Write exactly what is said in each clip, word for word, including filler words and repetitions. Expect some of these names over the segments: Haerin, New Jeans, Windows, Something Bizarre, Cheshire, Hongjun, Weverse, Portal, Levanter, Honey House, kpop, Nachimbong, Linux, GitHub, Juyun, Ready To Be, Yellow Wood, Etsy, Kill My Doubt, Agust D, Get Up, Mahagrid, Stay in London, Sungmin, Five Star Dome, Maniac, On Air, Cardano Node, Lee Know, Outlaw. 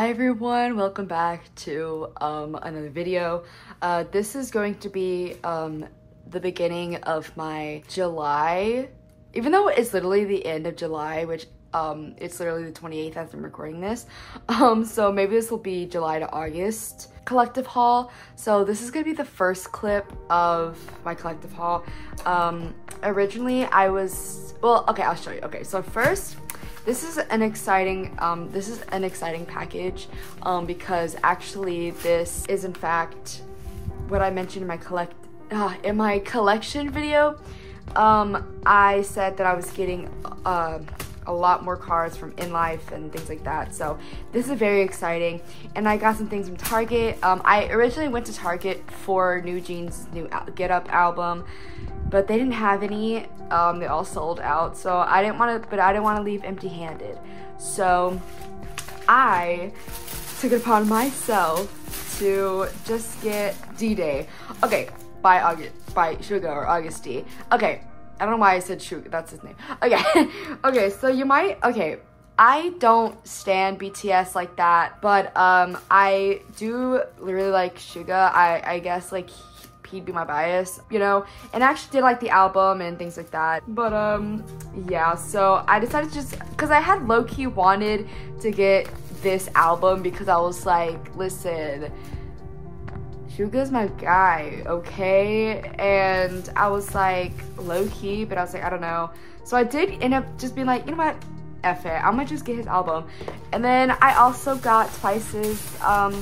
Hi everyone, welcome back to um, another video. Uh, this is going to be um, the beginning of my July, even though it's literally the end of July, which um, it's literally the twenty-eighth as I'm recording this. Um, so maybe this will be July to August collective haul. So this is going to be the first clip of my collective haul. Um, originally I was, well, okay, I'll show you. Okay, so first, This is an exciting, um, this is an exciting package um, because actually this is in fact what I mentioned in my collect, uh, in my collection video. Um, I said that I was getting uh, a lot more cards from In Life and things like that. So this is very exciting, and I got some things from Target. Um, I originally went to Target for New Jeans' new Get Up album, but they didn't have any. Um, they all sold out, so I didn't want to, but I didn't want to leave empty-handed. So I took it upon myself to just get D-Day. Okay, by August, by Suga or Agust D. Okay, I don't know why I said Suga, that's his name. Okay, okay, so you might, okay, I don't stand B T S like that, but um, I do really like Suga. I, I guess like, he'd be my bias, you know, and I actually did like the album and things like that, but um yeah, so I decided to just, because I had low-key wanted to get this album because I was like, listen, Suga's my guy, okay, and I was like low-key, but I was like, I don't know, so I did end up just being like, you know what, F it, I'm gonna just get his album. And then I also got Twice's um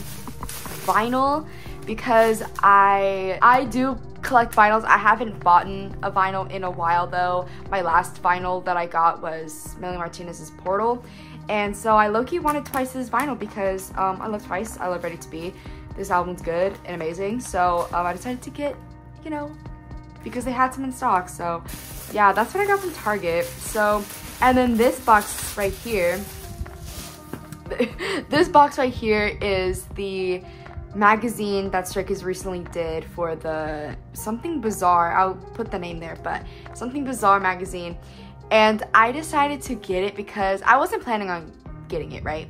vinyl, because I I do collect vinyls. I haven't bought a vinyl in a while though. My last vinyl that I got was Melly Martinez's Portal. And so I low-key wanted Twice's vinyl because um, I love Twice, I love Ready To Be. This album's good and amazing. So um, I decided to get, you know, because they had some in stock. So yeah, that's what I got from Target. So, and then this box right here, this box right here is the magazine that Stray Kids recently did for the Something Bizarre, I'll put the name there, but Something Bizarre magazine, and I decided to get it because I wasn't planning on getting it, right?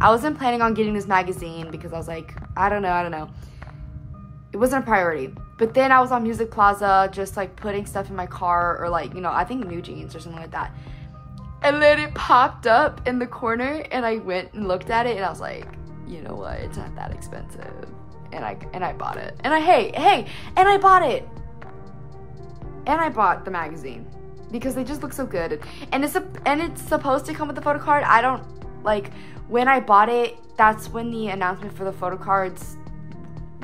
I wasn't planning on getting this magazine because I was like, I don't know, I don't know. It wasn't a priority, but then I was on Music Plaza just like putting stuff in my car or like, you know, I think New Jeans or something like that, and then it popped up in the corner and I went and looked at it and I was like, you know what, it's not that expensive, and I and I bought it, and I hey hey and I bought it, and I bought the magazine because they just look so good, and it's a, and it's supposed to come with a photo card. I don't like, when I bought it, that's when the announcement for the photo cards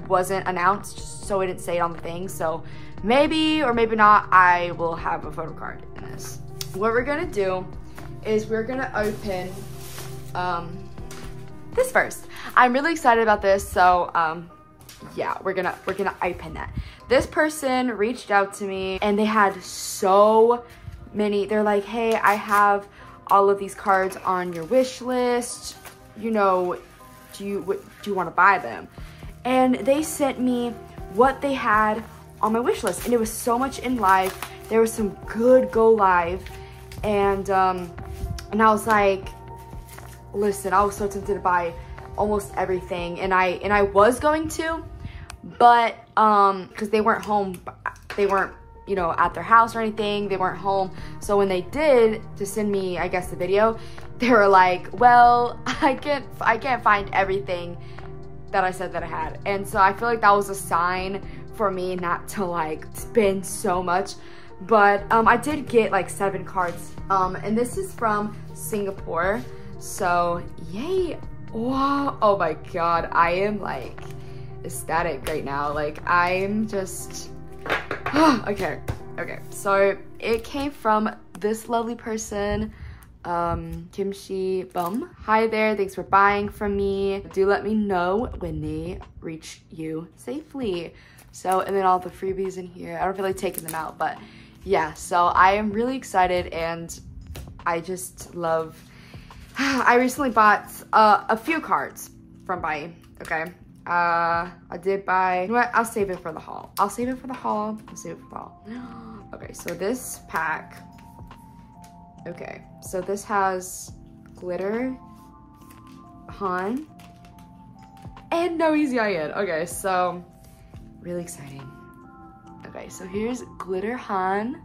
wasn't announced, so it didn't say it on the thing, so maybe or maybe not I will have a photo card in this. What we're gonna do is we're gonna open um this first. I'm really excited about this, so um yeah, we're gonna we're gonna open that. This person reached out to me and they had so many, they're like, hey, I have all of these cards on your wish list, you know, do you do you want to buy them? And they sent me what they had on my wish list, and it was so much In Life. There was some good Go Live, and um and I was like, listen, I was so tempted to buy almost everything, and I and I was going to, but um, because they weren't home, they weren't, you know, at their house or anything, they weren't home. So when they did to send me, I guess, the video, they were like, well, I can't, I can't find everything that I said that I had, and so I feel like that was a sign for me not to like spend so much. But um, I did get like seven cards, um, and this is from Singapore. So yay, wow, oh my god, I am like ecstatic right now, like I'm just okay okay so it came from this lovely person, um Kimchi Bum. Hi there, thanks for buying from me, do let me know when they reach you safely. So, and then all the freebies in here, I don't feel like taking them out, but yeah, so I am really excited, and I just love, I recently bought uh, a few cards from Buyee, okay? Uh, I did buy, you know what, I'll save it for the haul. I'll save it for the haul, I'll save it for the haul. Okay, so this pack, okay, so this has Glitter, Han, and no, he's Yeon. Okay, so really exciting. Okay, so here's Glitter Han.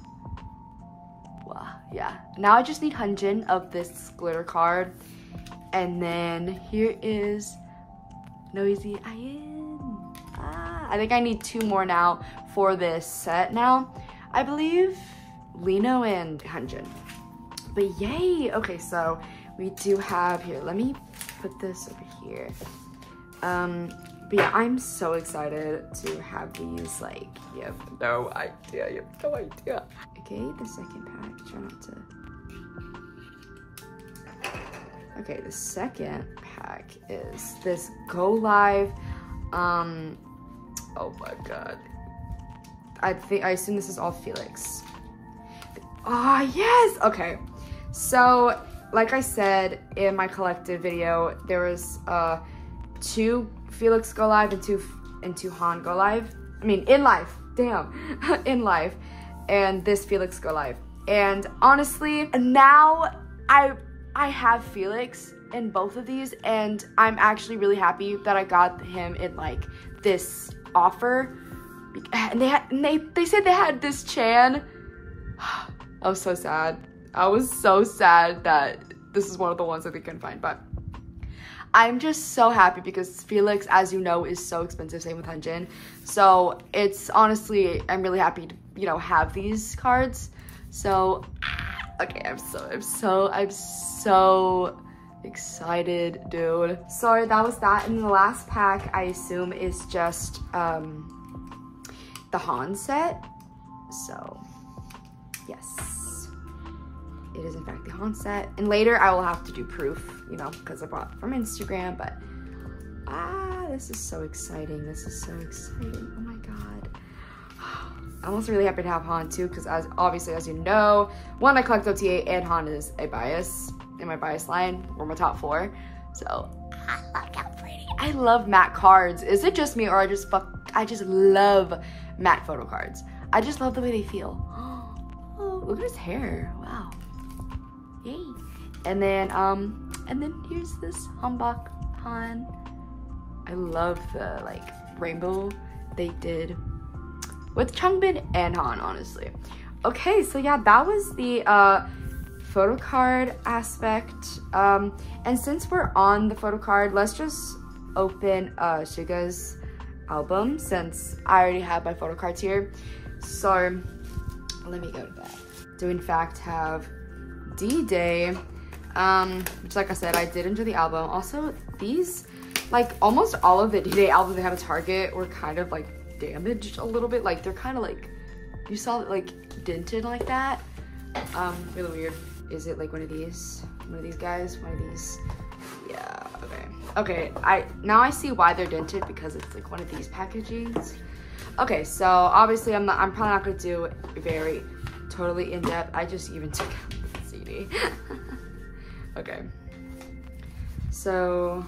Wow, yeah. Now I just need Hyunjin of this glitter card. And then here is Noisy Ayin. Ah, I think I need two more now for this set now. I believe Lee Know and Hyunjin. But yay! Okay, so we do have here. Let me put this over here. Um, but yeah, I'm so excited to have these. Like, you have no idea. You have no idea. Okay, the second pack. Try not to. Okay, the second pack is this Go Live. Um, oh my god. I think I assume this is all Felix. Ah, oh, yes. Okay, so like I said in my collective video, there was uh two Felix Go Live and two and two Han Go Live. I mean, in life. Damn, in life, and this Felix Go Live. And honestly, now I. I have Felix in both of these, and I'm actually really happy that I got him in like this offer. And they had, and they they said they had this Chan. I was so sad. I was so sad that this is one of the ones that they couldn't find. But I'm just so happy because Felix, as you know, is so expensive. Same with Hyunjin. So it's honestly, I'm really happy to, you know, have these cards. So. Okay, I'm so, I'm so, I'm so excited, dude. So that was that, and the last pack, I assume, is just um, the Han set. So, yes, it is in fact the Han set. And later, I will have to do proof, you know, because I bought from Instagram, but ah, this is so exciting. This is so exciting, oh my God. I'm also really happy to have Han too, because as obviously as you know, one, I collect O T A, and Han is a bias in my bias line, or my top four. So I love how pretty. I love matte cards. Is it just me, or I just fuck? I just love matte photo cards. I just love the way they feel. Oh, look at his hair! Wow, yay! And then um, and then here's this Hanbok Han. I love the like rainbow they did with Changbin and Han, honestly. Okay, so yeah, that was the uh, photo card aspect. Um, and since we're on the photo card, let's just open uh, Suga's album since I already have my photo cards here. So let me go to that. Do in fact have D-Day, um, which like I said, I did enjoy the album. Also, these, like almost all of the D-Day albums they have at Target were kind of like damaged a little bit, like they're kind of like, you saw it like dented like that, um really weird. Is it like one of these one of these guys one of these yeah, okay okay I now I see why they're dented, because it's like one of these packagings. Okay, so obviously I'm not I'm probably not gonna do very totally in depth. I just even took out the C D. Okay, so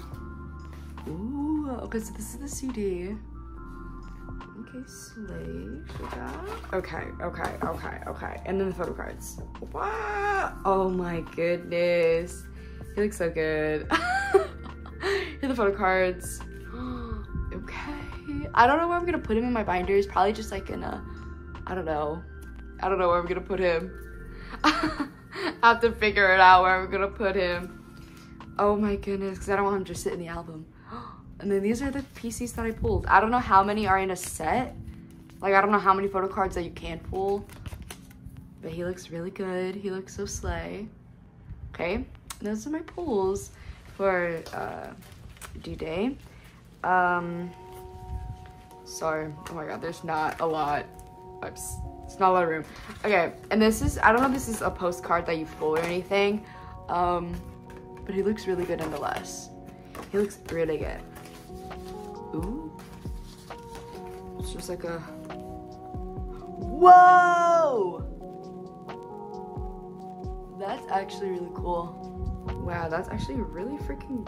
ooh, okay, so this is the C D. Okay, slay. Okay, okay, okay, okay. And then the photo cards. Wow! Oh my goodness. He looks so good. Here are the photo cards. Okay. I don't know where I'm gonna put him in my binders. Probably just like in a, I don't know. I don't know where I'm gonna put him. I have to figure it out where I'm gonna put him. Oh my goodness, because I don't want him to just sit in the album. And then these are the P Cs that I pulled. I don't know how many are in a set. Like, I don't know how many photo cards that you can pull. But he looks really good. He looks so slay. Okay. And those are my pulls for uh, D-Day. Um, sorry. Oh my god, there's not a lot. Oops. It's not a lot of room. Okay. And this is, I don't know if this is a postcard that you pull or anything. Um, but he looks really good nonetheless. He looks really good. Ooh. It's just like a... Whoa! That's actually really cool. Wow, that's actually really freaking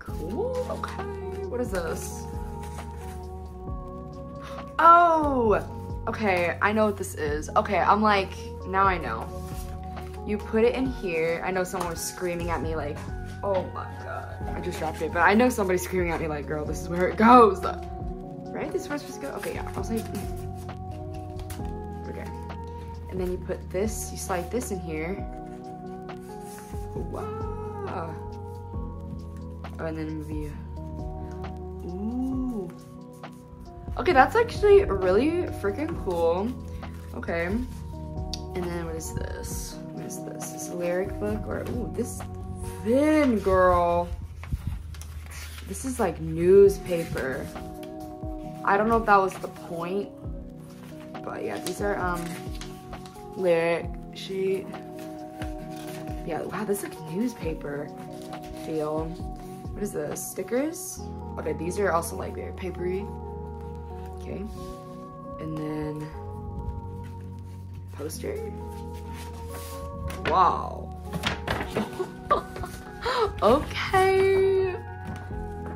cool. Okay, what is this? Oh! Okay, I know what this is. Okay, I'm like, now I know. You put it in here. I know someone was screaming at me like, Oh my god. I just dropped it, but I know somebody's screaming at me like, girl, this is where it goes. Right? This is where it's supposed to go? Okay, yeah. I'll say. Okay. And then you put this, you slide this in here. Wow. Oh, and then move. Ooh. Okay, that's actually really freaking cool. Okay. And then what is this? What is this? This lyric book or ooh, this thin girl. This is like newspaper. I don't know if that was the point, but yeah, these are um lyric sheet. Yeah, wow, this is like newspaper feel. What is this? Stickers? Okay, these are also like very papery. Okay. And then poster. Wow. Okay.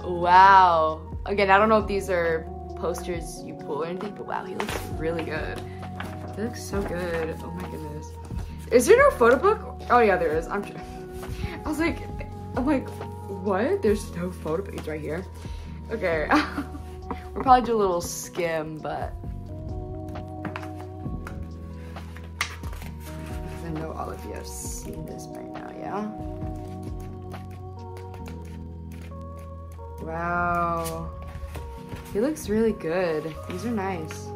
Wow. Again, I don't know if these are posters you pull or anything, but wow, he looks really good. He looks so good. Oh my goodness. Is there no photo book? Oh yeah, there is. I'm. I was like, I'm like, what? There's no photo book. It's right here. Okay. We'll probably do a little skim, but. I know all of you have seen this by now, yeah? Wow. He looks really good. These are nice.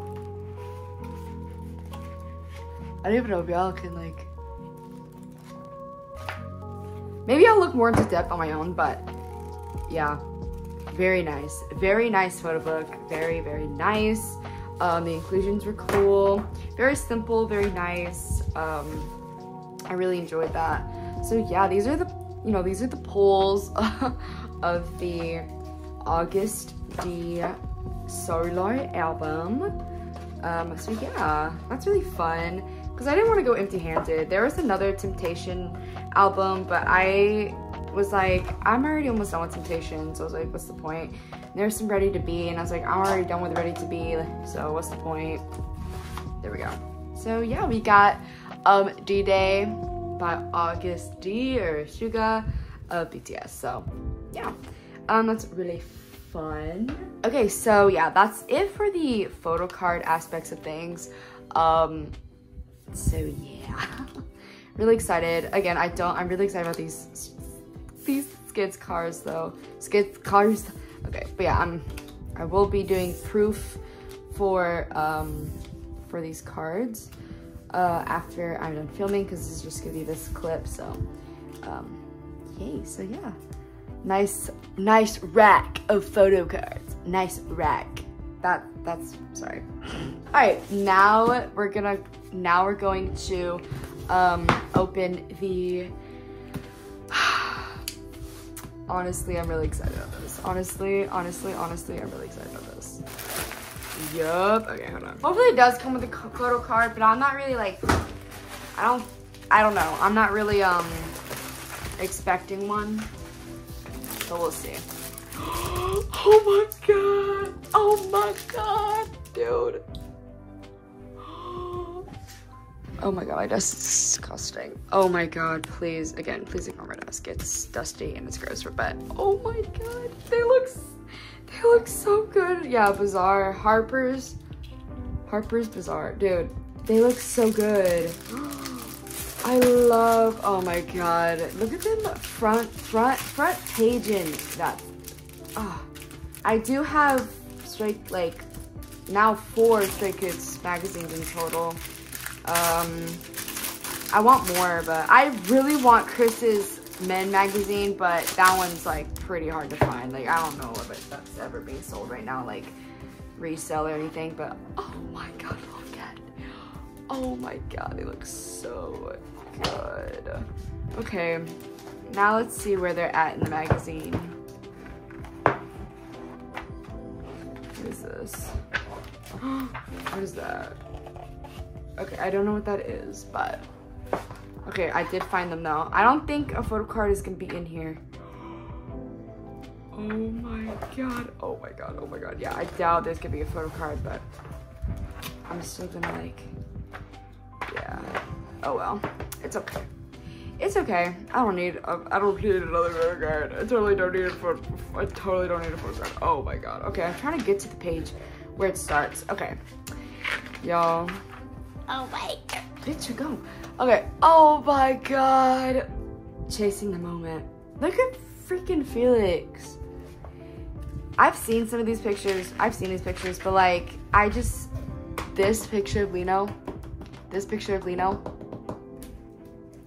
I don't even know if y'all can like... Maybe I'll look more into depth on my own, but yeah. Very nice. Very nice photo book. Very, very nice. Um, the inclusions were cool. Very simple, very nice. Um, I really enjoyed that. So yeah, these are the, you know, these are the polls of the Agust D solo album. Um, so yeah, that's really fun because I didn't want to go empty-handed. There was another Temptation album, but I was like, I'm already almost done with Temptation, so I was like, what's the point? And there's some Ready To Be, and I was like, I'm already done with Ready To Be, so what's the point? There we go. So yeah, we got um, D-Day by Agust D or Suga of B T S. So yeah, um, that's really fun. Okay, so yeah, that's it for the photo card aspects of things. Um, so yeah, really excited. Again, I don't. I'm really excited about these these skids cards though. Skids cards. Okay, but yeah, I'm. I will be doing proof for um for these cards uh after I'm done filming, because this is just gonna be this clip. So um yay. So yeah, nice nice rack of photo cards. Nice rack. That that's sorry. All right, now we're gonna now we're going to um open the. Honestly, I'm really excited about this. Honestly, honestly, honestly, I'm really excited about this. Yup. Okay, hold on. Hopefully it does come with a photo card, but I'm not really like, I don't, I don't know. I'm not really um expecting one, but we'll see. Oh my god. Oh my god, dude. Oh my god, my desk is disgusting. Oh my god, please, again, please ignore my desk. It's dusty and it's gross, but oh my god, they look, they look so good. Yeah, Bazaar, Harper's, Harper's Bazaar, dude, they look so good. I love, oh my god, look at them front, front, front paging. That, oh, I do have straight, like, now four Stray Kids magazines in total. Um, I want more, but I really want Chris's Men magazine, but that one's like pretty hard to find. Like, I don't know if that's ever being sold right now, like resell or anything, but oh my god, look at it. Oh my god, they look so good. Okay, now let's see where they're at in the magazine. What is this? What is that? Okay, I don't know what that is, but... Okay, I did find them though. I don't think a photo card is gonna be in here. Oh my god, oh my god, oh my god. Yeah, I doubt there's gonna be a photo card, but... I'm still gonna like... Yeah. Oh well, it's okay. It's okay. I don't need. A, I don't need another photo card. I totally don't need a photo. I totally don't need a photo card. Oh my god. Okay, I'm trying to get to the page where it starts. Okay, y'all. Oh my god. Picture go. Okay. Oh my god. Chasing the moment. Look at freaking Felix. I've seen some of these pictures. I've seen these pictures, but like, I just this picture of Lee Know. This picture of Lee Know.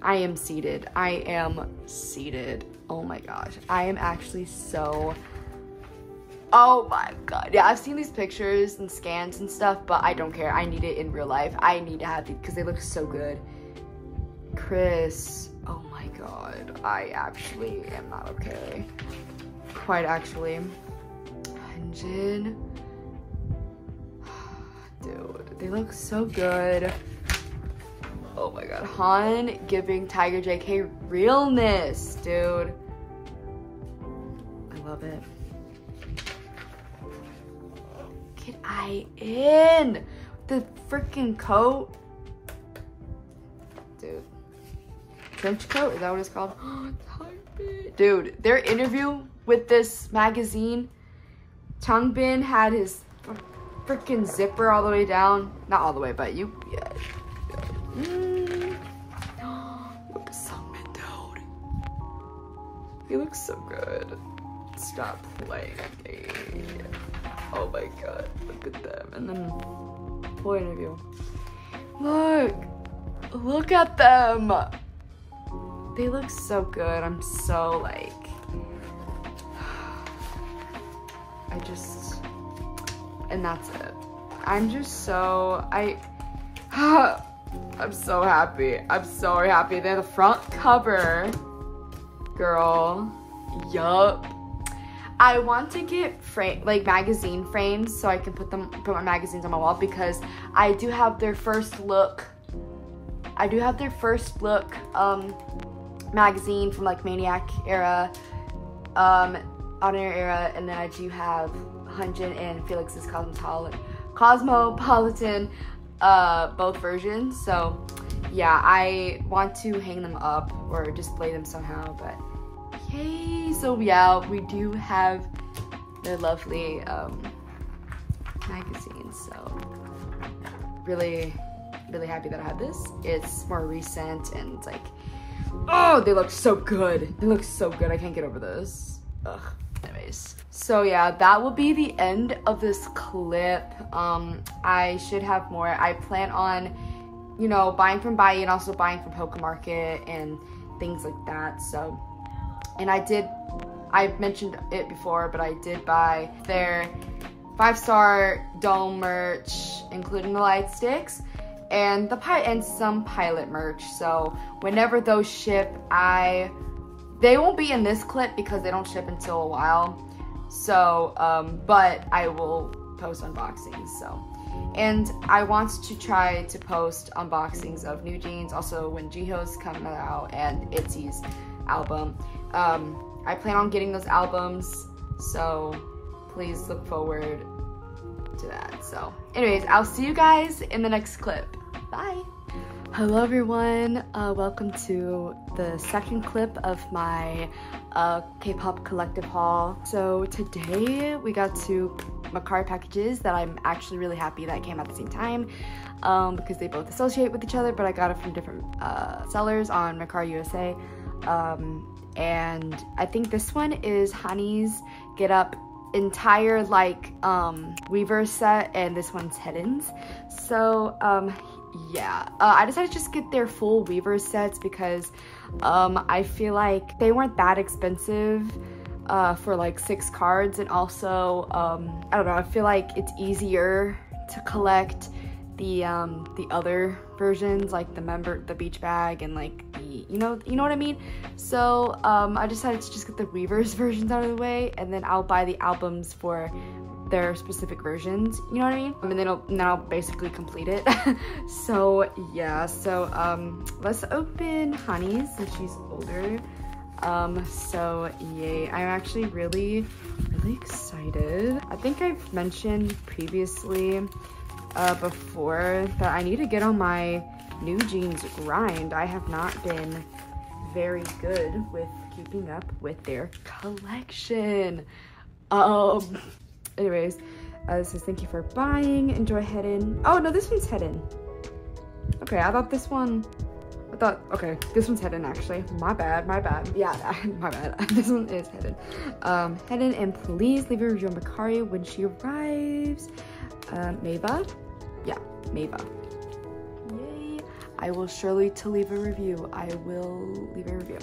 I am seated. I am seated. Oh my gosh. I am actually so, oh my god. Yeah, I've seen these pictures and scans and stuff, but I don't care. I need it in real life. I need to have these because they look so good. Chris, oh my god. I actually am not okay. Quite actually. Hyunjin. Dude, they look so good. Oh my god, Han giving Tiger J K realness, dude. I love it. Get I in the freaking coat, dude. Trench coat, is that what it's called? Dude, their interview with this magazine, Changbin had his freaking zipper all the way down. Not all the way, but you. Yeah. Mm. Something, dude. He looks so good. Stop playing. Oh my god, look at them. And then full interview. Look, look at them. They look so good. I'm so like, I just, and that's it. I'm just so I. I'm so happy. I'm so happy. They're the front cover. Girl. Yup. I want to get frame, like magazine frames so I can put them put my magazines on my wall because I do have their first look. I do have their first look um magazine from like Maniac era, um, On Air era, and then I do have Hyunjin and Felix's Cosmopol Cosmopolitan. Uh, both versions, so yeah, I want to hang them up or display them somehow, but yay. So yeah, we do have the lovely um, magazine, so really, really happy that I have this. It's more recent and it's like, oh, they look so good. They look so good. I can't get over this. Ugh. Anyways, so yeah, that will be the end of this clip. Um, I should have more. I plan on, you know, buying from Buyee and also buying from Poke Market and things like that. So, and I did, I mentioned it before, but I did buy their five-star dome merch, including the light sticks and the pi and some pilot merch. So whenever those ship, I. They won't be in this clip because they don't ship until a while. So, um, but I will post unboxings, so. And I want to try to post unboxings of New Jeans, also when Jiho's coming out and ITZY's album. Um, I plan on getting those albums, so please look forward to that. So, anyways, I'll see you guys in the next clip. Bye. Hello everyone, uh, welcome to the second clip of my uh, K-pop collective haul. So today we got two Mercari packages that I'm actually really happy that came at the same time um, because they both associate with each other, but I got it from different uh, sellers on Mercari U S A. Um, and I think this one is Hanni's Get Up entire like um, Weverse set, and this one's Haerin's. So um, yeah, uh, I decided to just get their full Weverse sets because um, I feel like they weren't that expensive uh, for like six cards, and also um, I don't know, I feel like it's easier to collect the um, the other versions, like the member, the beach bag, and like the you know you know what I mean. So um, I decided to just get the Weverse versions out of the way, and then I'll buy the albums for their specific versions, you know what I mean? I mean, then I'll, now basically complete it. So yeah, so um, let's open Hanni's since she's older. Um, so yay, I'm actually really, really excited. I think I've mentioned previously uh, before that I need to get on my New Jeans grind. I have not been very good with keeping up with their collection. Um, anyways, uh, this says thank you for buying. Enjoy Haerin. Oh no, this one's Haerin. Okay, I thought this one. I thought okay, this one's Haerin actually. My bad, my bad. Yeah, my bad. This one is Haerin. Um, Haerin, and please leave a review on Mercari when she arrives. Uh, Mava, yeah, Mava. I will surely to leave a review. I will leave a review.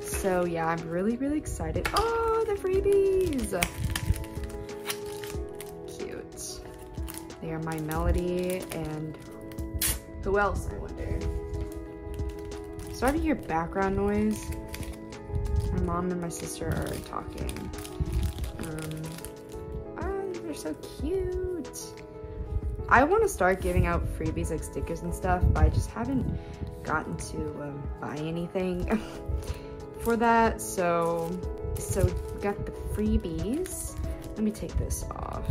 So yeah, I'm really, really excited. Oh, the freebies! Cute. They are My Melody and who else, I wonder? Sorry to hear background noise. My mom and my sister are talking. Um, oh, they're so cute. I want to start giving out freebies like stickers and stuff, but I just haven't gotten to um, buy anything for that. So, so we got the freebies. Let me take this off.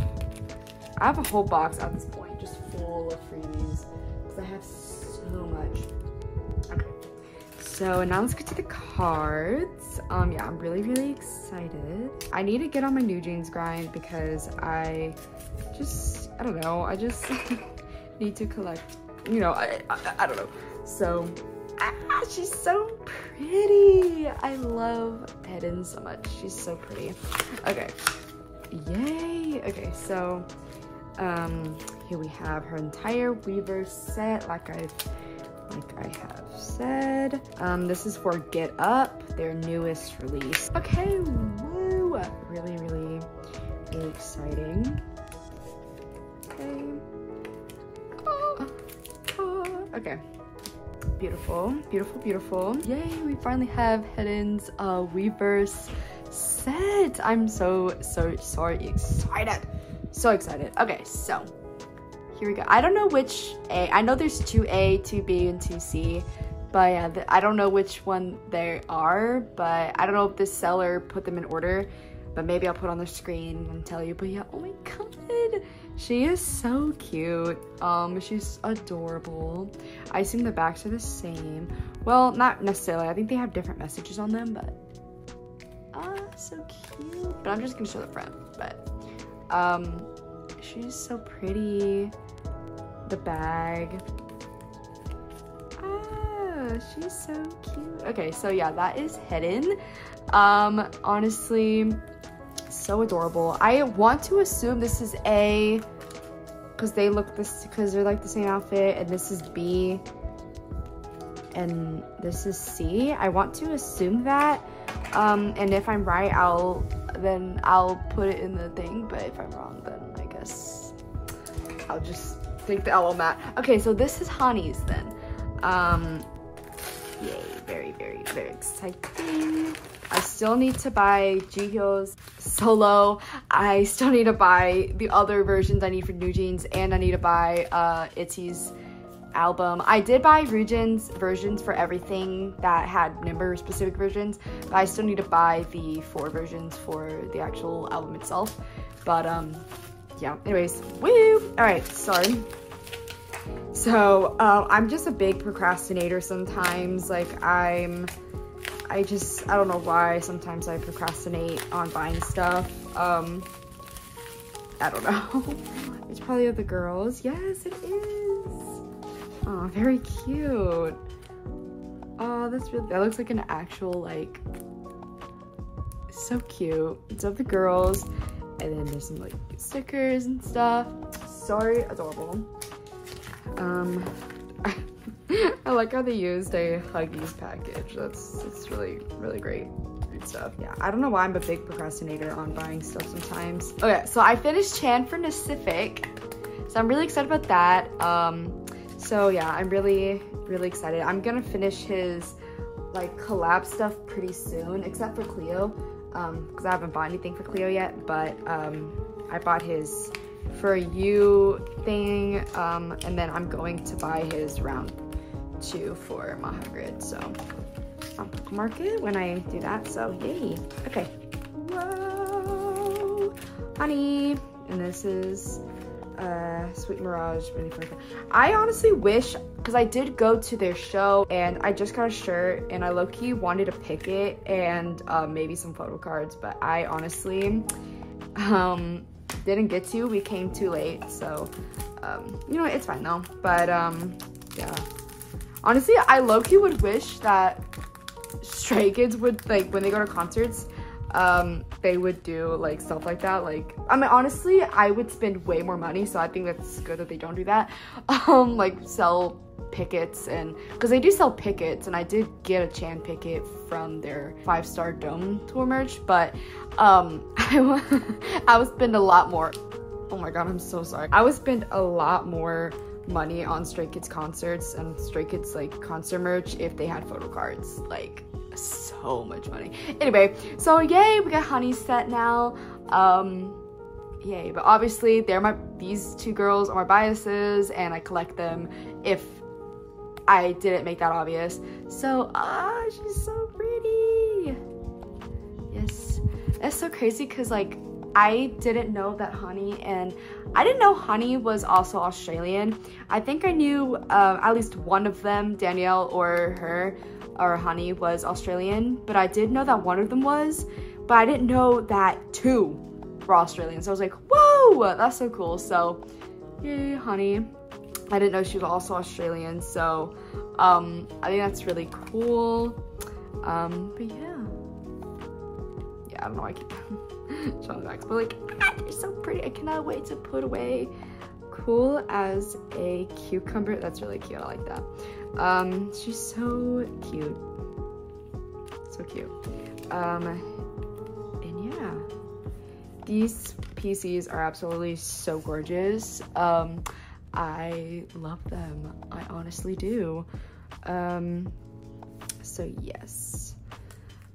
I have a whole box at this point, just full of freebies, because I have so much. Okay. So now let's get to the cards. Um, yeah, I'm really, really excited. I need to get on my New Jeans grind because I just. I don't know, I just need to collect, you know, I, I, I don't know. So, ah, she's so pretty. I love Haerin so much. She's so pretty. Okay, yay. Okay, so um, here we have her entire Weverse set, like I've, like I have said. Um, this is for Get Up, their newest release. Okay, woo, really, really exciting. Oh, oh, okay, beautiful, beautiful, beautiful. Yay, we finally have Haerin's uh, Weverse set. I'm so, so, sorry, excited. So excited. Okay, so here we go. I don't know which A. I know there's two A, two B, and two C, but yeah, the, I don't know which one they are, but I don't know if this seller put them in order, but maybe I'll put on the screen and tell you. But yeah, oh my god. She is so cute. Um, she's adorable. I assume the backs are the same. Well, not necessarily. I think they have different messages on them, but ah, uh, so cute. But I'm just gonna show the front. But um, she's so pretty. The bag. Ah, she's so cute. Okay, so yeah, that is Haerin. Um, honestly. So adorable. I want to assume this is A because they look this because they're like the same outfit, and this is B and this is C. I want to assume that, um and if I'm right, I'll then I'll put it in the thing, but if I'm wrong, then I guess I'll just think the L O mat. Okay, so this is Hanni's then. Um yay, very, very, very exciting. I still need to buy Jihyo's solo. I still need to buy the other versions I need for New Jeans, and I need to buy uh, Itzy's album. I did buy Ryujin's versions for everything that had number specific versions, but I still need to buy the four versions for the actual album itself. But um, yeah, anyways, woo! All right, sorry. So uh, I'm just a big procrastinator sometimes, like I'm, I just, I don't know why sometimes I procrastinate on buying stuff. Um, I don't know. It's probably of the girls. Yes, it is. Oh, very cute. Oh, that's really, that looks like an actual, like, so cute. It's of the girls. And then there's some, like, stickers and stuff. Sorry, adorable. Um... I like how they used a Huggies package. That's, that's really, really great, great stuff. Yeah, I don't know why I'm a big procrastinator on buying stuff sometimes. Okay, so I finished Chan for Nacific. So I'm really excited about that. Um, so yeah, I'm really, really excited. I'm gonna finish his like collab stuff pretty soon, except for Cleo, because um, I haven't bought anything for Cleo yet, but um, I bought his For You thing, um, and then I'm going to buy his round two for Maha Grid, so I'll bookmark it when I do that, so yay. Okay, whoa, honey, and this is uh Sweet Mirage, Benny Franklin. I honestly wish, because I did go to their show and I just got a shirt and I low-key wanted to pick it and uh, maybe some photo cards, but I honestly um, didn't get to. We came too late, so um, you know, it's fine though. But um, yeah, honestly, I low-key would wish that Stray Kids would, like, when they go to concerts, um they would do like stuff like that. Like, I mean, honestly, I would spend way more money, so I think that's good that they don't do that. Um like, sell pickets, and because they do sell pickets, and I did get a Chan picket from their Five Star Dome tour merch, but um I, I would spend a lot more. Oh my god, I'm so sorry. I would spend a lot more money on Stray Kids concerts and Stray Kids like concert merch if they had photo cards. Like, so much money. Anyway, so yay, we got Honey's set now. Um yay. But obviously they're my these two girls are my biases, and I collect them if I didn't make that obvious. So ah, she's so pretty. Yes, that's so crazy because like I didn't know that Hanni, and I didn't know Hanni was also Australian. I think I knew uh, at least one of them, Danielle or her, or Hanni, was Australian, but I did know that one of them was, but I didn't know that two were Australian. So I was like, whoa, that's so cool. So yay, Hanni. I didn't know she was also Australian. So um, I think that's really cool. Um, but yeah, yeah, I don't know why I keep showing back, but like, ah, they're so pretty. I cannot wait to put away. Cool as a cucumber. That's really cute. I like that. Um, she's so cute. So cute. Um, and yeah, these P Cs are absolutely so gorgeous. Um, I love them. I honestly do. Um, so yes.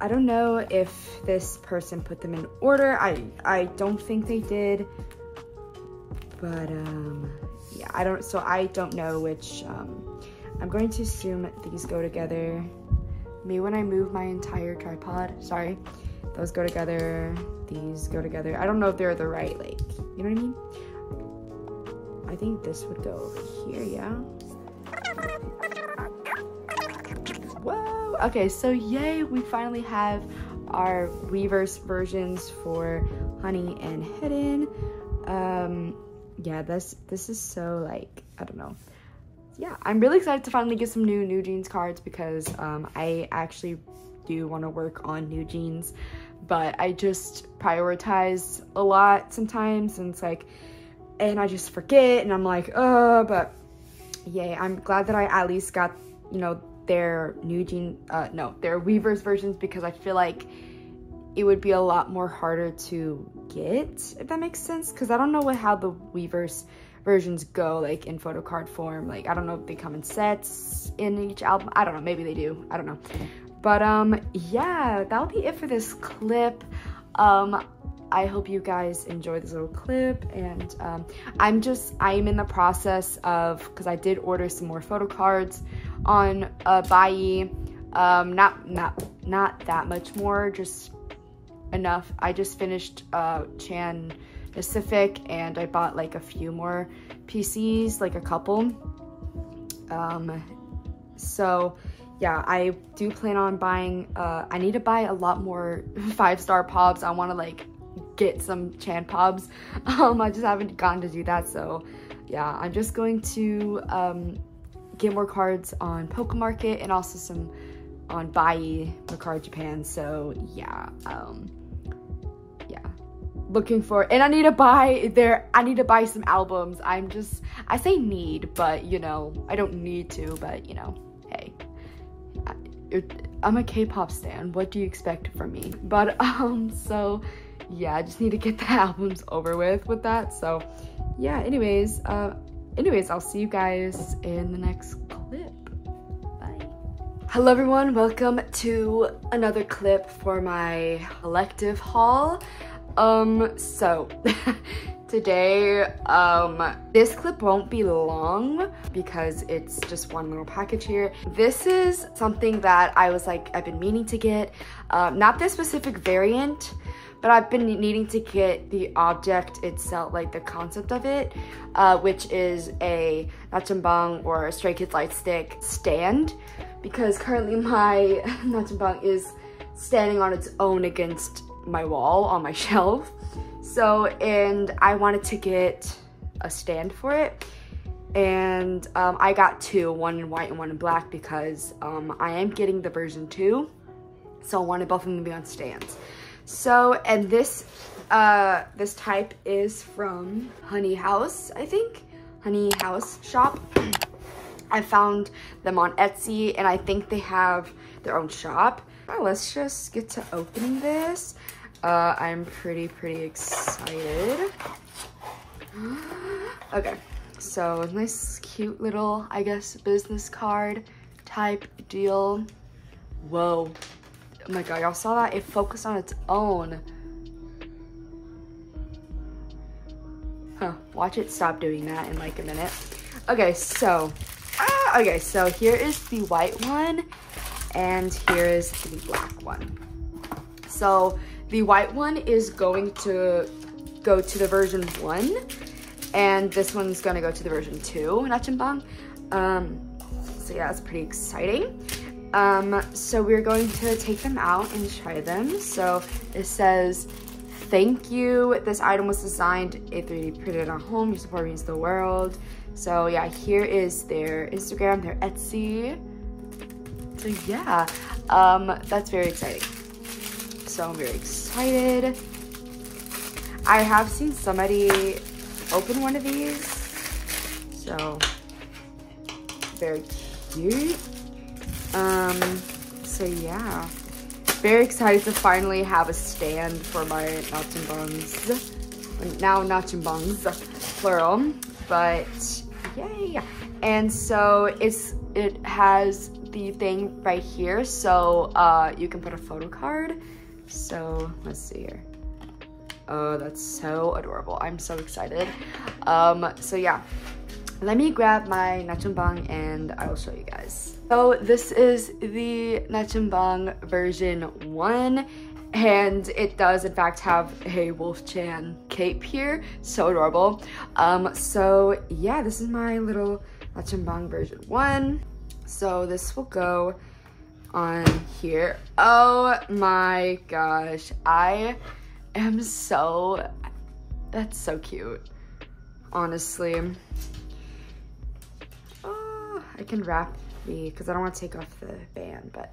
I don't know if this person put them in order. I, I don't think they did. But um, yeah, I don't, so I don't know which, um, I'm going to assume these go together. Me when I move my entire tripod, sorry, those go together, these go together. I don't know if they're the right, like, you know what I mean? I think this would go over here, yeah? Whoa, okay, so yay, we finally have our Weverse versions for Hanni and Haerin. Um, yeah, this this is so, like, I don't know. Yeah, I'm really excited to finally get some new New Jeans cards because um, I actually do want to work on New Jeans, but I just prioritize a lot sometimes, and it's like, and I just forget, and I'm like, oh, but yay, I'm glad that I at least got, you know, their New Jeans, uh, no, their Weverse versions, because I feel like it would be a lot more harder to get, if that makes sense, because I don't know what, how the Weverse versions go, like, in photo card form. Like, I don't know if they come in sets in each album. I don't know, maybe they do, I don't know. But um yeah, that'll be it for this clip. um I hope you guys enjoyed this little clip, and um I'm just I'm in the process of, because I did order some more photo cards on uh Buyee, um not not not that much more, just enough. I just finished uh Chan Nacific, and I bought like a few more P Cs, like a couple. Um so yeah, I do plan on buying uh I need to buy a lot more Five Star Pops. I want to like get some Chan Pops. um I just haven't gotten to do that, so yeah, I'm just going to um get more cards on Pokemarket and also some on Buyee, Mercari Japan. So yeah, um yeah, looking for, and I need to buy there I need to buy some albums. I'm just I say need, but you know, I don't need to, but you know, hey, I, I'm a K-pop stan, what do you expect from me? But um so yeah, I just need to get the albums over with with that. So yeah, anyways, uh anyways I'll see you guys in the next clip. Hello everyone, welcome to another clip for my elective haul. Um, so today. Um, this clip won't be long because it's just one little package here. This is something that I was like, I've been meaning to get. Um, not this specific variant, but I've been needing to get the object itself, like the concept of it, uh, which is a Nachimbong or a Stray Kids light stick stand, because currently my Nachimbong is standing on its own against my wall on my shelf. So, and I wanted to get a stand for it. And um, I got two, one in white and one in black, because um, I am getting the version two. So I wanted both of them to be on stands. So, and this uh, this type is from Honey House, I think. Honey House shop. I found them on Etsy, and I think they have their own shop. Well, let's just get to opening this. Uh, I'm pretty, pretty excited. Okay, so nice, cute little, I guess, business card type deal. Whoa. Oh my god, y'all saw that? It focused on its own. Huh, watch it stop doing that in like a minute. Okay, so, ah, okay, so here is the white one, and here is the black one. So, the white one is going to go to the version one, and this one's gonna go to the version two, Nachimbong. Um, so yeah, that's pretty exciting. Um, so we're going to take them out and try them. So it says, thank you. This item was designed, it three D printed at home. Your support means the world. So yeah, here is their Instagram, their Etsy. So yeah, um, that's very exciting. So I'm very excited. I have seen somebody open one of these. So very cute. Um, so yeah, very excited to finally have a stand for my Nachimbongs, now Nachimbongs, plural, but yay. And so it's, it has the thing right here, so uh, you can put a photo card, so let's see here. Oh, that's so adorable, I'm so excited. Um, so yeah. Let me grab my Nachimbong and I will show you guys. So this is the Nachimbong version one, and it does in fact have a Wolf Chan cape here. So adorable. Um, so yeah, this is my little Nachimbong version one. So this will go on here. Oh my gosh, I am so, that's so cute, honestly. I can wrap the, because I don't want to take off the band, but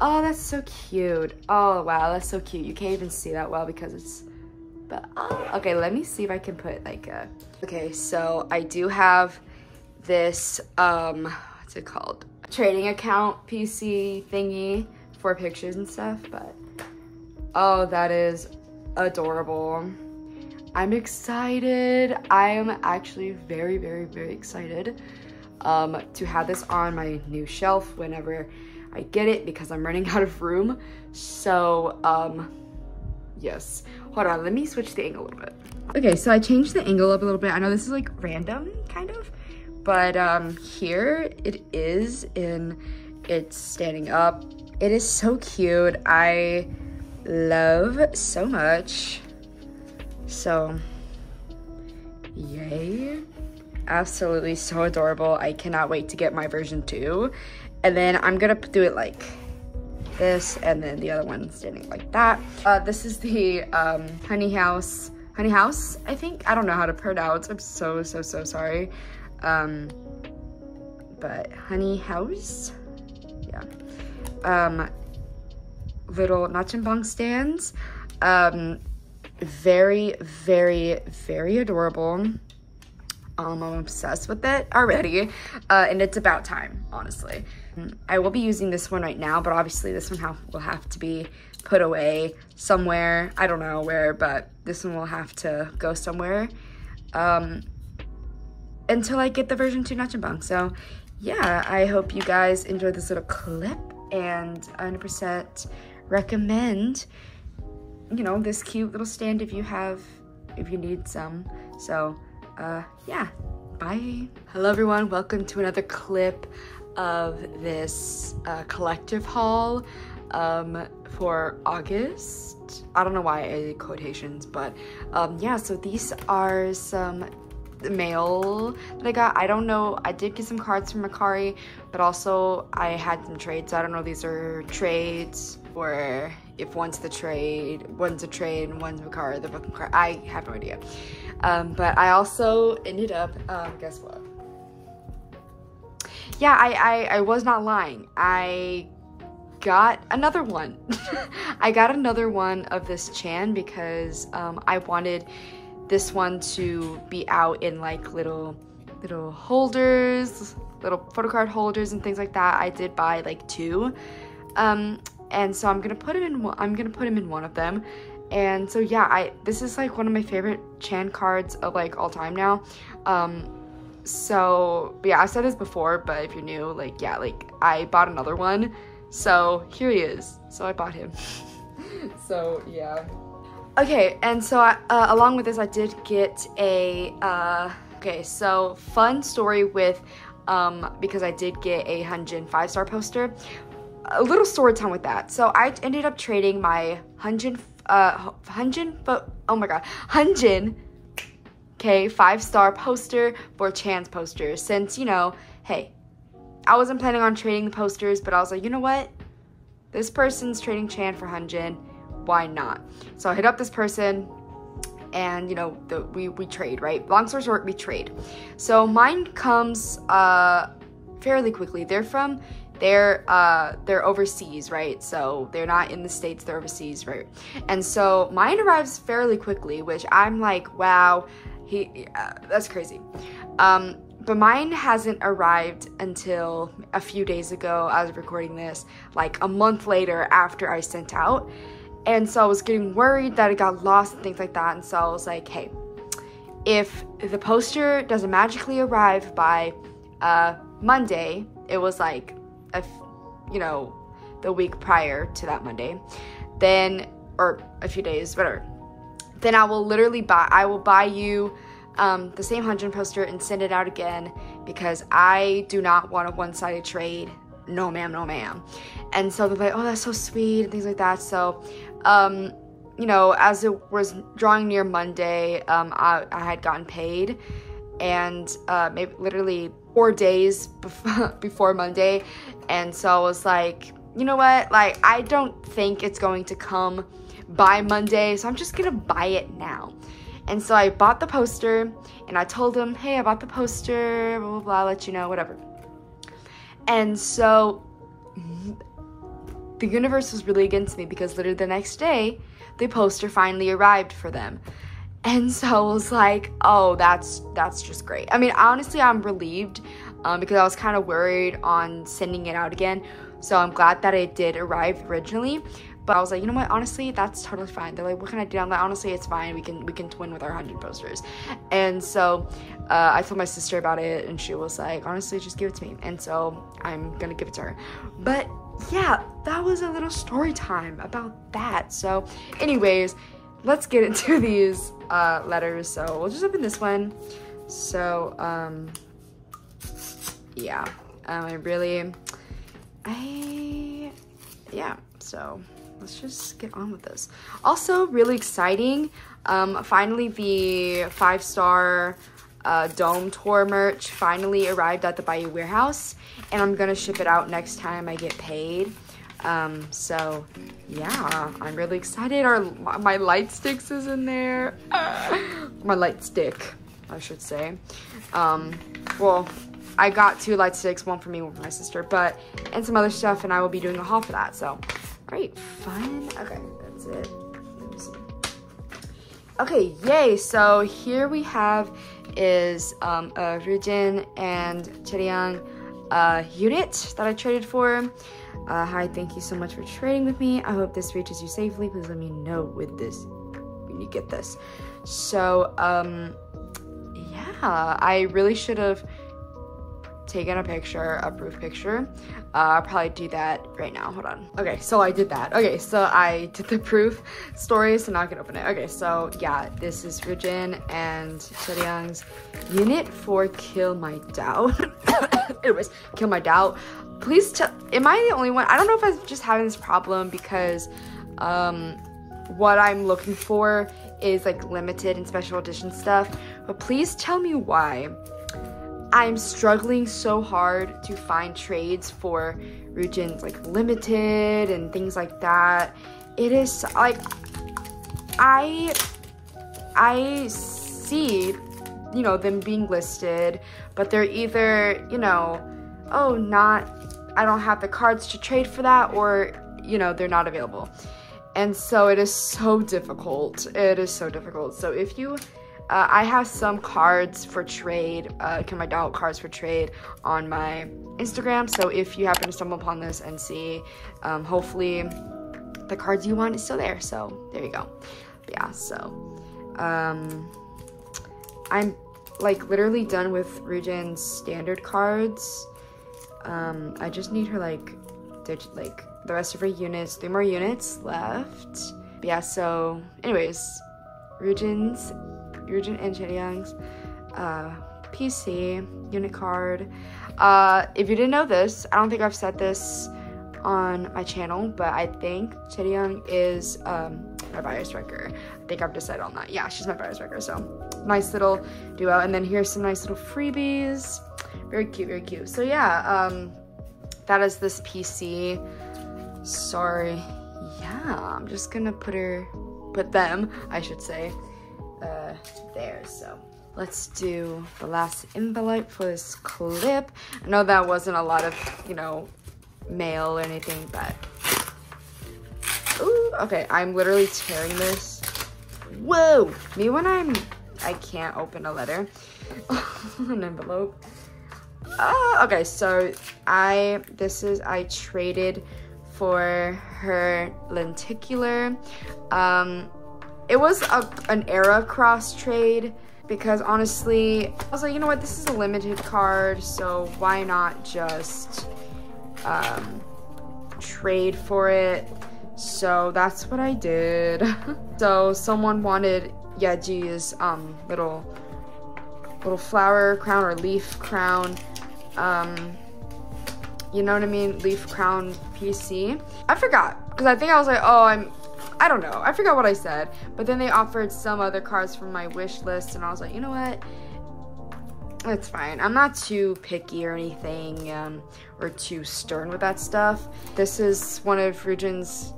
oh, that's so cute. Oh wow, that's so cute. You can't even see that well because it's, but oh, okay, let me see if I can put like a, okay, so I do have this, um, what's it called? Trading account P C thingy for pictures and stuff, but oh, that is adorable. I'm excited. I am actually very, very, very excited. Um, to have this on my new shelf whenever I get it, because I'm running out of room. So, um, yes. Hold on, let me switch the angle a little bit. Okay, so I changed the angle up a little bit. I know this is like random, kind of, but um, here it is in, it's standing up. It is so cute. I love so much. So, yay. Absolutely so adorable. I cannot wait to get my version two, and then I'm gonna do it like this, and then the other one standing like that. Uh this is the um honey house honey house I think. I don't know how to pronounce, I'm so so so sorry, um but Honey House, yeah. Um little Nachimbong stands, um very very very adorable. Um, I'm obsessed with it already, uh, and it's about time, honestly. I will be using this one right now, but obviously this one ha will have to be put away somewhere. I don't know where, but this one will have to go somewhere um, until I get the version two Nachimbong. So yeah, I hope you guys enjoyed this little clip, and one hundred percent recommend, you know, this cute little stand if you have if you need some. So uh yeah, bye. Hello everyone, welcome to another clip of this uh, collective haul um for August. I don't know why I did quotations, but um yeah, so these are some mail that I got. I don't know, I did get some cards from Mercari, but also I had some trades. I don't know if these are trades or if one's the trade, one's a trade and one's Mercari, they're both Mercari. I have no idea. Um, but I also ended up, um, guess what? Yeah, I, I, I was not lying. I got another one. I got another one of this Chan because um, I wanted this one to be out in like little little holders, little photo card holders and things like that. I did buy like two, um, and so I'm gonna put them in. One, I'm gonna put them in one of them, and so yeah, I this is like one of my favorite Chan cards of like all time now. Um, so yeah, I've said this before, but if you're new, like yeah, like I bought another one, so here he is. So I bought him. So yeah. Okay, and so I, uh, along with this, I did get a, uh, okay, so fun story with, um, because I did get a Hyunjin five star poster, a little story time with that. So I ended up trading my Hyunjin, uh, Hyunjin, oh my god, Hyunjin, okay, five star poster for Chan's poster, since, you know, hey, I wasn't planning on trading the posters, but I was like, you know what, this person's trading Chan for Hyunjin, why not? So I hit up this person and, you know, the, we, we trade, right? Long story short, we trade. So mine comes uh, fairly quickly. They're from, they're, uh, they're overseas, right? So they're not in the States, they're overseas, right? And so mine arrives fairly quickly, which I'm like, wow, he, uh, that's crazy. Um, but mine hasn't arrived until a few days ago. I was recording this like a month later after I sent out. And so I was getting worried that it got lost and things like that. And so I was like, hey, if the poster doesn't magically arrive by uh, Monday, it was like, a f you know, the week prior to that Monday, then, or a few days, whatever, then I will literally buy, I will buy you um, the same Hyunjin poster and send it out again because I do not want a one-sided trade. No ma'am, no ma'am. And so they're like, oh, that's so sweet and things like that. So, um, you know, as it was drawing near Monday, um, I, I had gotten paid, and uh, maybe literally four days before, before Monday. And so I was like, you know what? Like, I don't think it's going to come by Monday, so I'm just gonna buy it now. And so I bought the poster, and I told them, hey, I bought the poster, blah blah blah, let you know, whatever. And so the universe was really against me because literally the next day, the poster finally arrived for them. And so I was like, oh, that's that's just great. I mean, honestly, I'm relieved um, because I was kind of worried on sending it out again. So I'm glad that it did arrive originally. But I was like, you know what? Honestly, that's totally fine. They're like, what can I do? I'm like, honestly, it's fine. We can we can twin with our Hyunjin posters. And so uh, I told my sister about it, and she was like, honestly, just give it to me. And so I'm gonna give it to her. But yeah, that was a little story time about that. So, anyways, let's get into these uh, letters. So we'll just open this one. So um, yeah, um, I really, I yeah. So. Let's just get on with this. Also, really exciting. Um, finally, the five star uh, Dome Tour merch finally arrived at the Buyee warehouse, and I'm gonna ship it out next time I get paid. Um, so, yeah, I'm really excited. Our my light sticks is in there. My light stick, I should say. Um, well. I got two light sticks, one for me, one for my sister, but, and some other stuff, and I will be doing a haul for that, so. Great, fun, okay, that's it. Let me see. Okay, yay, so here we have is um, a Ryujin and Chaeryeong uh, unit that I traded for. Uh, hi, thank you so much for trading with me. I hope this reaches you safely. Please let me know with this, when you get this. So, um, yeah, I really should have taken a picture, a proof picture. Uh, I'll probably do that right now. Hold on. Okay, so I did that. Okay, so I did the proof story, so now I can open it. Okay, so yeah, this is Ryujin and Chaeryeong's unit for Kill My Doubt. Anyways, Kill My Doubt. Please tell, am I the only one? I don't know if I'm just having this problem because um, what I'm looking for is like limited and special edition stuff, but please tell me why I'm struggling so hard to find trades for Ryujin's like limited and things like that. It is like I I see, you know, them being listed, but they're either, you know, oh, not, I don't have the cards to trade for that, or, you know, they're not available. And so it is so difficult. It is so difficult. So if you, uh, I have some cards for trade, uh, Kill My Doubt cards for trade on my Instagram. So if you happen to stumble upon this and see, um, hopefully the cards you want is still there. So there you go. But yeah, so, um, I'm like literally done with Ryujin's standard cards. Um, I just need her, like, digit, like, the rest of her units, three more units left. But yeah, so, anyways, Ryujin's, Ryujin and Chaeryeong's, uh, P C, unit card. Uh, if you didn't know this, I don't think I've said this on my channel, but I think Chaeryeong is, um, my bias wrecker. I think I've decided on that. Yeah, she's my bias wrecker, so nice little duo. And then here's some nice little freebies. Very cute, very cute. So yeah, um, that is this P C. Sorry, yeah, I'm just gonna put her, put them, I should say, uh, there. So let's do the last envelope for this clip. I know that wasn't a lot of, you know, mail or anything, but, ooh, okay, I'm literally tearing this. Whoa, me when I'm, I can't open a letter, an envelope. Uh, okay, so I, this is, I traded for her lenticular. Um, it was a, an era cross trade because honestly, I was like, you know what, this is a limited card, so why not just um, trade for it? So that's what I did. So someone wanted Yeji's um, little, little flower crown or leaf crown. Um, you know what I mean? Leaf crown P C. I forgot, because I think I was like, oh, I'm, I don't know. I forgot what I said. But then they offered some other cards from my wish list, and I was like, you know what? It's fine. I'm not too picky or anything, um, or too stern with that stuff. This is one of Ryujin's,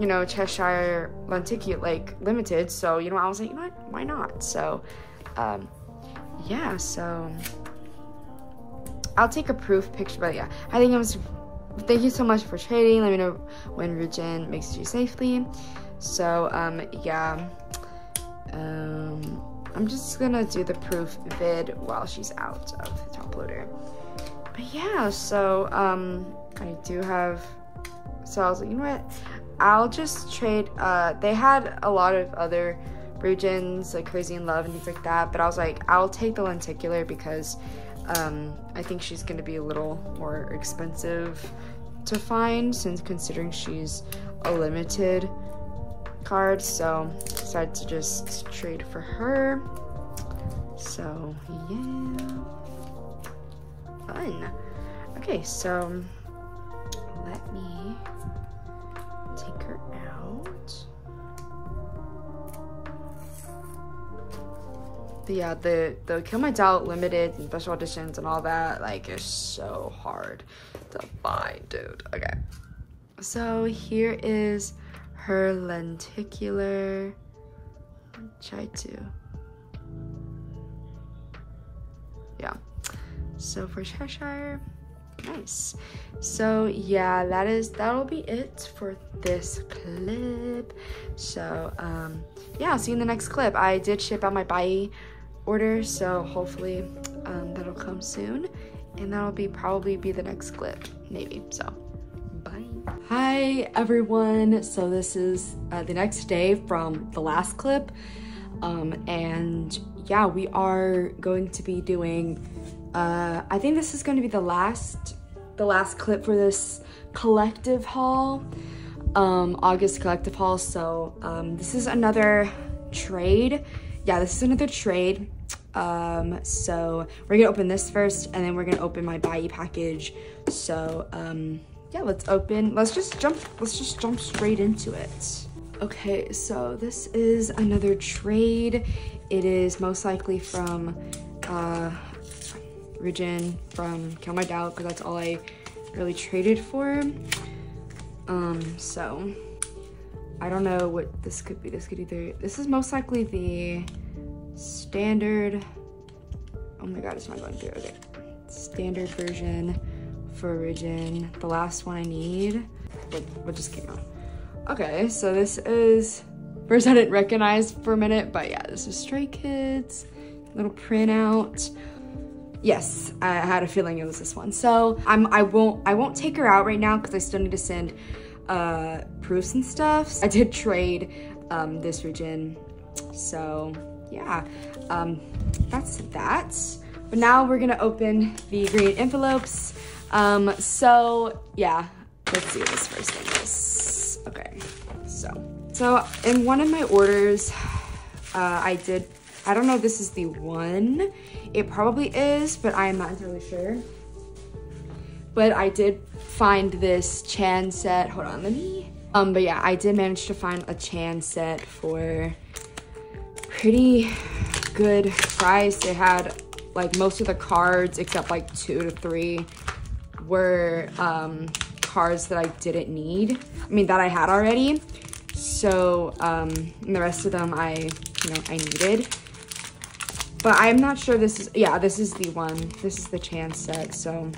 you know, Cheshire Lenticular, like, limited. So, you know, I was like, you know what? Why not? So, um, yeah, so I'll take a proof picture, but yeah, I think it was, thank you so much for trading. Let me know when Ryujin makes you safely. So, um, yeah, um, I'm just gonna do the proof vid while she's out of the top loader. But yeah, so, um, I do have, so I was like, you know what, I'll just trade, uh, they had a lot of other Ryujins, like Crazy in Love and things like that, but I was like, I'll take the lenticular because Um, I think she's going to be a little more expensive to find since considering she's a limited card, so decided to just trade for her. So yeah, fun. Okay, so let me take her out. Yeah, the, the Kill My Doubt limited and special editions and all that, like, is so hard to find, dude. Okay. So here is her lenticular. Try to. Yeah. So for Cheshire. Nice. So yeah, that is, that'll be it for this clip. So, um, yeah, see you in the next clip. I did ship out my Buyee order, so hopefully um, that'll come soon, and that'll be probably be the next clip, maybe. So, bye. Hi everyone. So this is uh, the next day from the last clip, um, and yeah, we are going to be doing, uh, I think this is going to be the last, the last clip for this collective haul, um, August collective haul. So, um, this is another trade. Yeah, this is another trade. Um, so we're going to open this first, and then we're going to open my Buyee package. So, um, yeah, let's open, let's just jump, let's just jump straight into it. Okay, so this is another trade. It is most likely from uh, Ryujin from Kill My Doubt, because that's all I really traded for. Um, so I don't know what this could be. This could either, this is most likely the standard, oh my God, it's not going through, okay. Standard version for Ryujin, the last one I need. What, what just came out? Okay, so this is, first I didn't recognize for a minute, but yeah, this is Stray Kids, little printout. Yes, I had a feeling it was this one. So I'm, I won't, I won't take her out right now because I still need to send uh, proofs and stuff. I did trade um, this Ryujin, so yeah, um, that's that. But now we're gonna open the green envelopes. Um, so yeah, let's see what this first thing is. Okay, so so in one of my orders, uh, I did, I don't know if this is the one, it probably is, but I am not entirely sure. But I did find this Chan set, hold on, let me, um, but yeah, I did manage to find a Chan set for pretty good price. They had like most of the cards, except like two to three were, um, cards that I didn't need, I mean that I had already, so um and the rest of them I you know I needed, but I'm not sure this is, yeah, this is the one, this is the Chan set. So,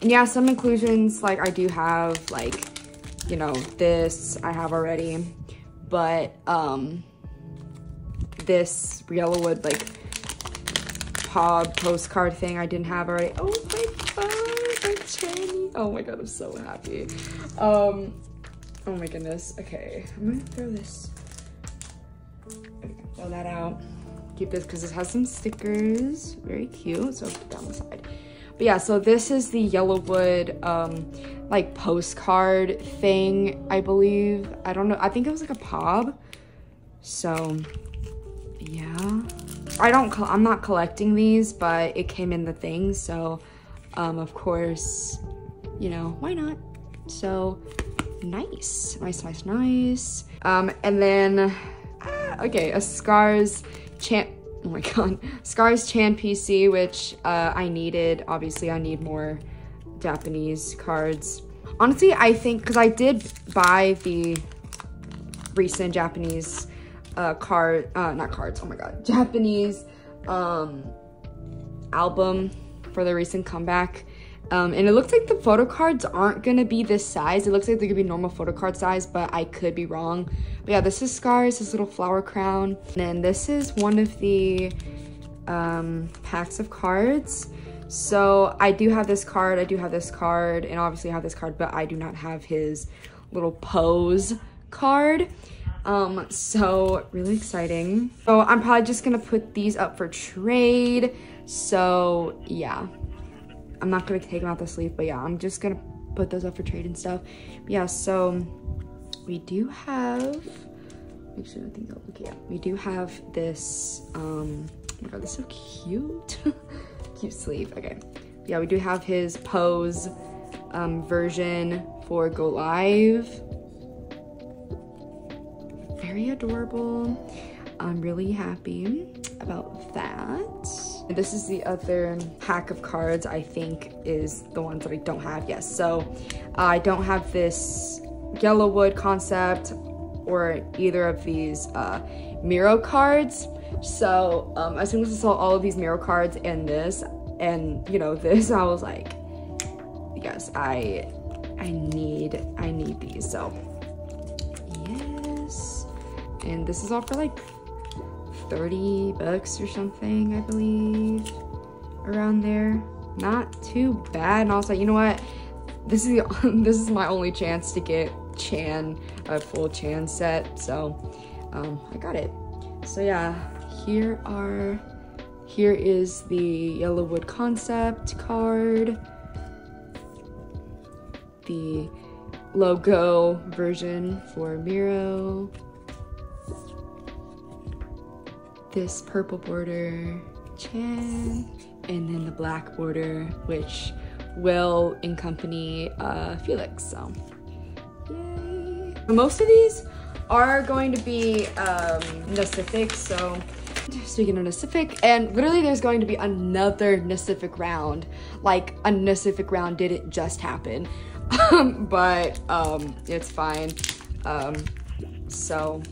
and yeah, some inclusions, like I do have like, you know, this I have already, but um this Yellow Wood like pod postcard thing I didn't have already. Oh my God, oh my God, I'm so happy. Um, oh my goodness. Okay, I'm gonna throw this. Okay, throw that out. Keep this because it has some stickers. Very cute. So put that on the side. But yeah, so this is the Yellow Wood, um, like postcard thing, I believe. I don't know. I think it was like a pop. So yeah, I don't. I'm not collecting these, but it came in the thing. So. Um, of course, you know, why not? So nice, nice, nice, nice. Um, and then, ah, okay, a Scars Chan, oh my God, Scars Chan P C, which uh, I needed. Obviously, I need more Japanese cards. Honestly, I think, because I did buy the recent Japanese uh, card, uh, not cards, oh my God, Japanese um, album for the recent comeback, um, and it looks like the photo cards aren't gonna be this size. It looks like they could be normal photo card size, but I could be wrong. But yeah, this is Scars, this little flower crown, and then this is one of the um, packs of cards. So I do have this card, I do have this card, and obviously I have this card, but I do not have his little pose card. Um, so really exciting. So I'm probably just gonna put these up for trade. So yeah, I'm not gonna take them out the sleeve, but yeah, I'm just gonna put those up for trade and stuff. But yeah, so we do have, make sure nothing else, okay, yeah, we do have this, um, oh my God, this is so cute, cute sleeve, okay. Yeah, we do have his pose, um, version for Go Live. Very adorable. I'm really happy about that. And this is the other pack of cards, I think, is the ones that I don't have. Yes, so uh, I don't have this Yellow Wood concept or either of these uh, Miro cards. So um, as soon as I saw all of these Miro cards and this, and you know this, I was like, yes, I, I need, I need these. So yes. And this is all for like thirty bucks or something, I believe, around there. Not too bad. And I was like, you know what? This is the, this is my only chance to get Chan, a full Chan set. So um, I got it. So yeah, here are here is the Yellow Wood concept card, the logo version for Miro, this purple border Chan, and then the black border which will accompany uh, Felix. So yay! Most of these are going to be um, Nacific. So speaking of Nacific, and literally there's going to be another Nacific round. Like a Nacific round didn't just happen, um, but um, it's fine. Um, so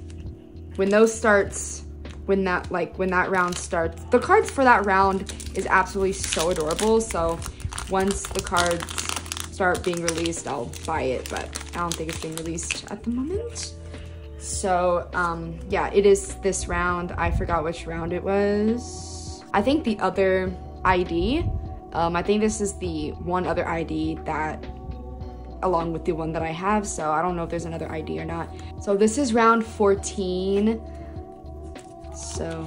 when those starts, when that like when that round starts, the cards for that round is absolutely so adorable. So once the cards start being released, I'll buy it, but I don't think it's being released at the moment. So um, yeah, it is this round. I forgot which round it was. I think the other I D, um, I think this is the one other I D that, along with the one that I have, so I don't know if there's another I D or not. So this is round fourteen. So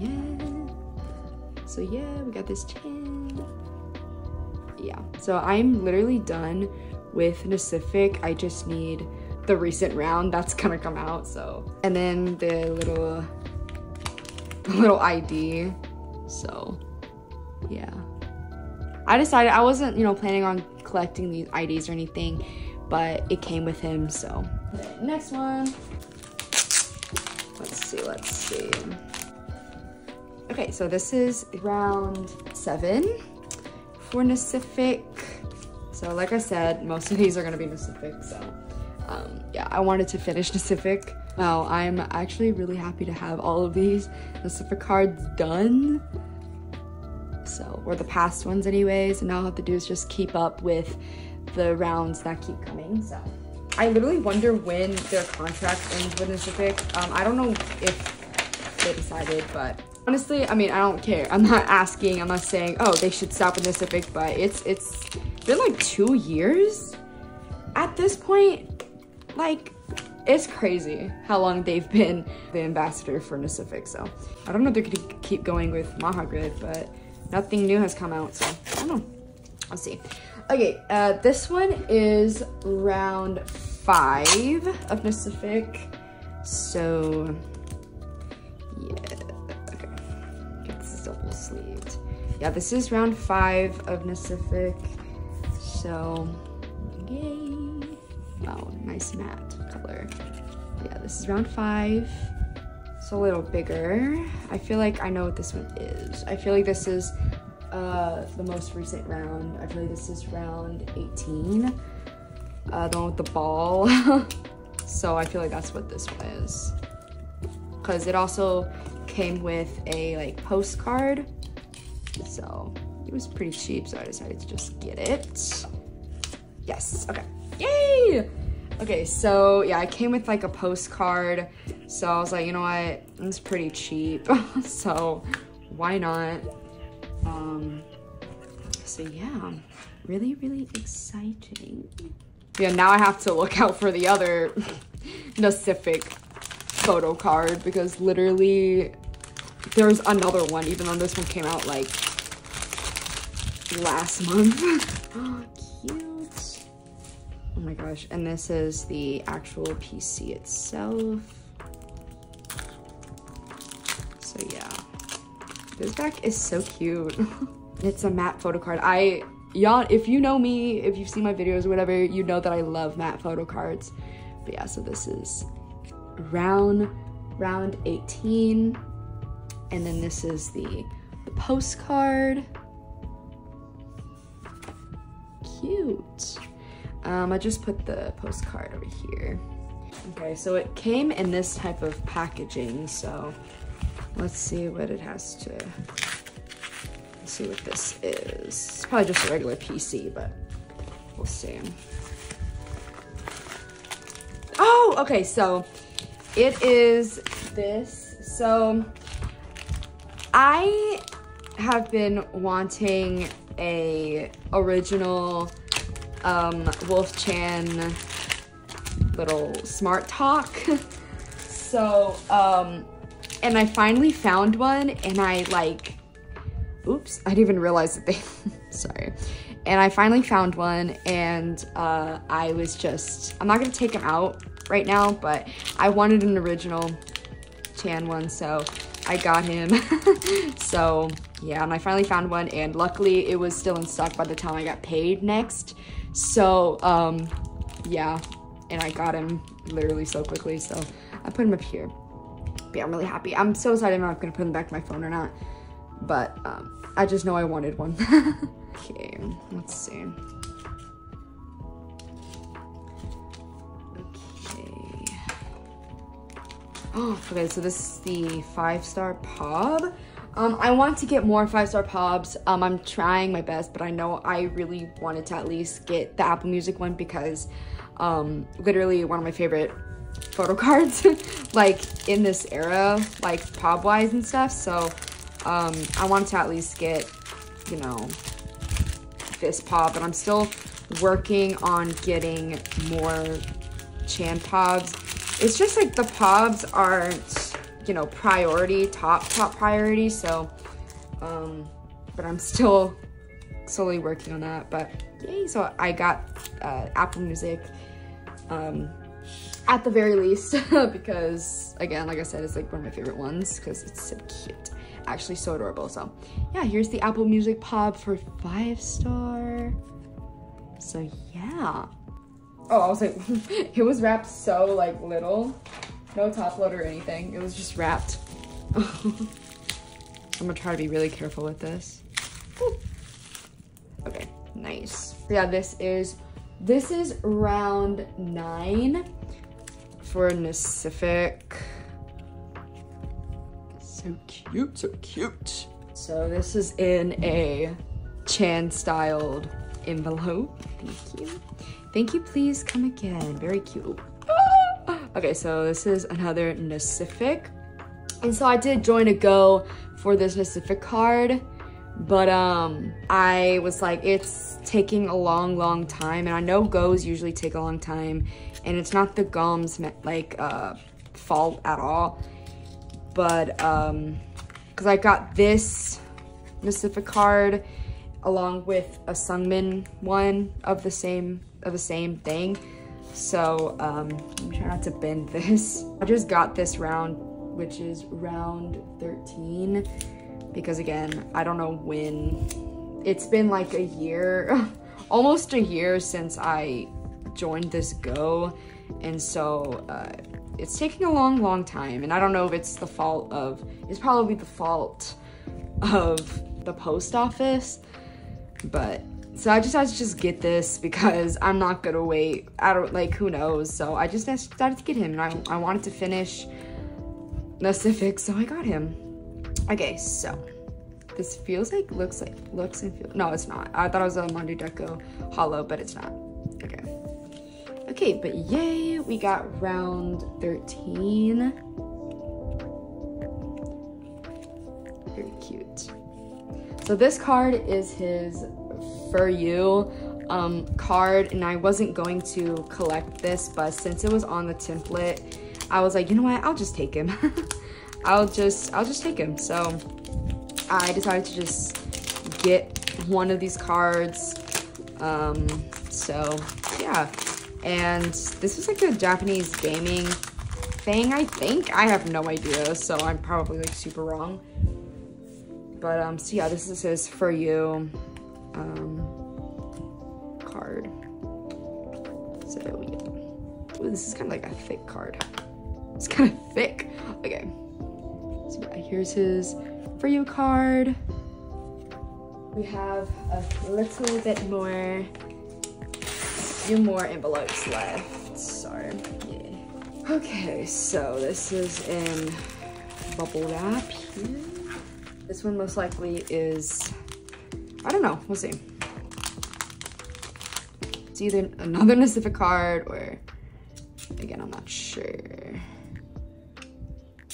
yeah, so yeah, we got this Chan. Yeah, so I'm literally done with Nacific. I just need the recent round that's gonna come out, so, and then the little the little I D. So yeah, I decided I wasn't, you know, planning on collecting these I Ds or anything, but it came with him. So okay, next one, let's see, let's see. Okay, so this is round seven for Nacific. So like I said, most of these are gonna be Nacific, so Um, yeah, I wanted to finish Nacific. Wow, I'm actually really happy to have all of these Nacific cards done. So, or the past ones anyways, and all I have to do is just keep up with the rounds that keep coming, so. I literally wonder when their contract ends with Nacific. Um, I don't know if they decided, but honestly, I mean, I don't care. I'm not asking, I'm not saying, oh, they should stop with Nacific, but it's it's been like two years at this point. Like, it's crazy how long they've been the ambassador for Nacific, so. I don't know if they're gonna keep going with Mahagrid, but nothing new has come out, so I don't know. I'll see. Okay, uh, this one is round five of Nacific. So, yeah, okay. It's double sleeved. Yeah, this is round five of Nacific. So, yay. Oh, nice matte color. Yeah, this is round five. It's a little bigger. I feel like I know what this one is. I feel like this is uh, the most recent round. I feel like this is round eighteen. Uh, the one with the ball. So I feel like that's what this one is. Because it also came with a like postcard. So it was pretty cheap, so I decided to just get it. Yes, okay. Yay! Okay, so yeah, I came with like a postcard, so I was like, you know what, it's pretty cheap, so why not? Um, so yeah, really, really exciting. Yeah, now I have to look out for the other Nacific photo card, because literally there's another one, even though this one came out like last month. Cute. Oh my gosh, and this is the actual P C itself. So yeah, this back is so cute. It's a matte photo card. I, y'all, if you know me, if you've seen my videos or whatever, you know that I love matte photo cards. But yeah, so this is round, round eighteen. And then this is the, the postcard. Cute. Um, I just put the postcard over here. Okay, so it came in this type of packaging, so let's see what it has to, let's see what this is. It's probably just a regular P C, but we'll see. Oh, okay, so it is this. So I have been wanting a original Um, Wolf Chan little smart talk. So, um, and I finally found one, and I like, oops, I didn't even realize that they, sorry. And I finally found one, and uh, I was just, I'm not gonna take them out right now, but I wanted an original Chan one, so I got him. So yeah, and I finally found one, and luckily it was still in stock by the time I got paid next. So um, yeah, and I got him literally so quickly, so I put him up here. But yeah, I'm really happy. I'm so excited. I'm not gonna put him back to my phone or not, but um, I just know I wanted one. Okay, let's see. Okay. Oh, okay, so this is the five-star P O B. Um, I want to get more five-star P O Bs. Um, I'm trying my best, but I know I really wanted to at least get the Apple Music one because um, literally one of my favorite photo cards, like in this era, like P O B-wise and stuff. So um, I want to at least get, you know, this P O B, but I'm still working on getting more Chan P O Bs. It's just like the P O Bs aren't, you know, priority, top, top priority. So, um, but I'm still slowly working on that, but yay. So I got uh, Apple Music um, at the very least, because again, like I said, it's like one of my favorite ones because it's so cute. Actually so adorable. So yeah, here's the Apple Music P O B for five star. So yeah. Oh, I was like, it was wrapped so like little. No top load or anything. It was just wrapped. I'm gonna try to be really careful with this. Woo. Okay, nice. Yeah, this is, this is round nine for Nacific. So cute, so cute. So this is in a Chan styled envelope. Thank you. Thank you, please come again. Very cute. Ah! Okay, so this is another Nacific. And so I did join a go for this Nacific card, but um, I was like, it's taking a long, long time. And I know goes usually take a long time, and it's not the gums like uh, fault at all. But, um, cause I got this Nacific card along with a Sungmin one of the same, of the same thing. So, um, I'm trying not to bend this. I just got this round, which is round thirteen, because again, I don't know when, it's been like a year, almost a year since I joined this go. And so, uh, it's taking a long, long time, and I don't know if it's the fault of, it's probably the fault of the post office, but, so I decided to just get this because I'm not gonna wait, I don't, like, who knows, so I just decided to get him, and I, I wanted to finish Nacific, so I got him. Okay, so, this feels like, looks like, looks and feels, no, it's not, I thought it was a Mondu Deco Hollow, but it's not, okay. Okay, but yay, we got round thirteen. Very cute. So this card is his For You um, card, and I wasn't going to collect this, but since it was on the template, I was like, you know what, I'll just take him. I'll just, I'll just take him. So I decided to just get one of these cards. Um, so yeah. And this is like a Japanese gaming thing, I think. I have no idea, so I'm probably like super wrong. But um, so yeah, this is his For You um, card. So yeah. Ooh, this is kind of like a thick card. It's kind of thick. Okay. So yeah, here's his For You card. We have a little bit more. Few more envelopes left, sorry. Yeah. Okay, so this is in bubble wrap here. This one most likely is, I don't know, we'll see. It's either another Nacific card or, again, I'm not sure. Okay,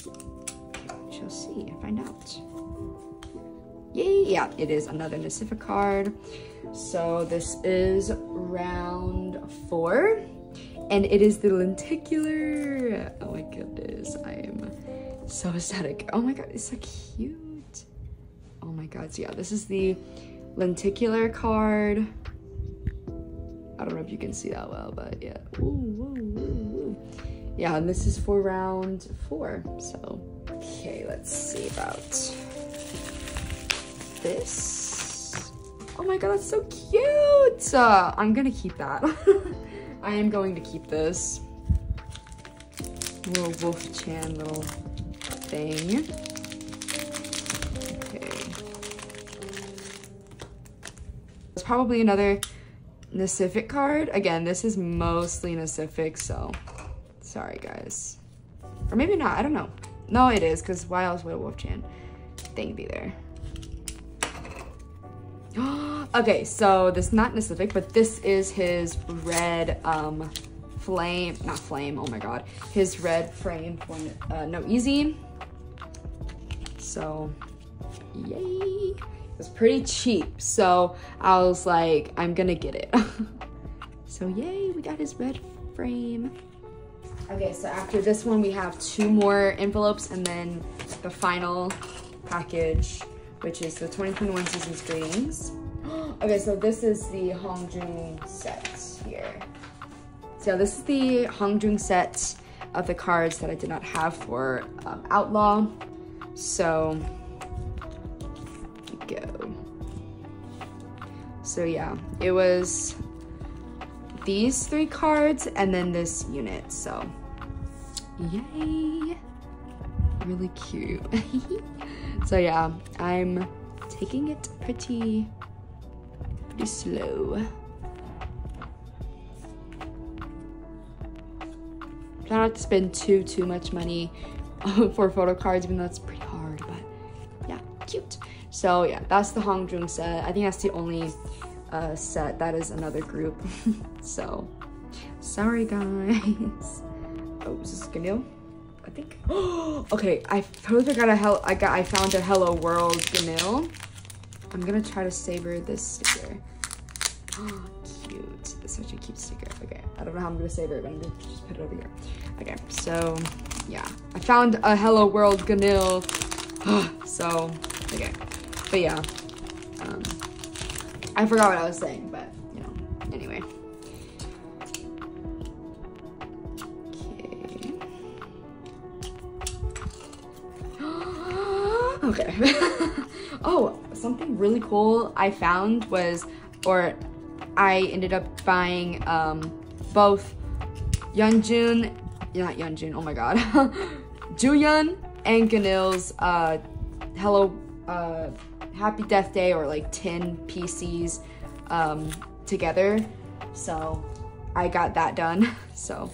we shall see and find out. Yay, yeah, it is another Nacific card. So this is round four, and it is the lenticular. Oh my goodness, I am So aesthetic. Oh my god, it's so cute. Oh my god, so yeah, this is the lenticular card. I don't know if you can see that well, but yeah. Ooh, whoa, whoa, whoa. Yeah, and this is for round four. So, okay, let's see about this. Oh my god, that's so cute. Uh, I'm gonna keep that. I am going to keep this little wolf Chan little thing. Okay. It's probably another Nacific card. Again, this is mostly Nacific, so sorry guys. Or maybe not, I don't know. No, it is, because why else would a wolf Chan thing be there? Okay, so this is not Nacific, but this is his red um, flame, not flame, oh my god. His red frame for uh, No Easy. So, yay. It was pretty cheap, so I was like, I'm gonna get it. So yay, we got his red frame. Okay, so after this one, we have two more envelopes and then the final package, which is the twenty twenty-one Season's Greetings. Okay, so this is the Hongjun set here. So this is the Hongjun set of the cards that I did not have for um, Outlaw. So, here we go. So yeah, it was these three cards and then this unit, so yay. Really cute. So yeah, I'm taking it pretty, pretty slow. Try not to spend too, too much money for photo cards, even though it's pretty hard, but yeah, cute. So yeah, that's the Hongjun set. I think that's the only uh, set that is another group. So, sorry guys. Oh, is this Ganil? I think. Oh, okay. I totally forgot a hell. I got. I found a Hello World Ganil. I'm gonna try to savor this sticker. Oh, cute. That's such a cute sticker. Okay. I don't know how I'm gonna savor it, but I'm gonna just put it over here. Okay. So, yeah. I found a Hello World Ganil. Oh, so, okay. But yeah. Um, I forgot what I was saying, but you know. Anyway. Okay. Oh, something really cool I found was, or I ended up buying um, both Hyunjin, not Hyunjin, oh my god, Juyun and Ganil's uh, Hello, uh, Happy Death Day, or like ten P Cs um, together. So I got that done. So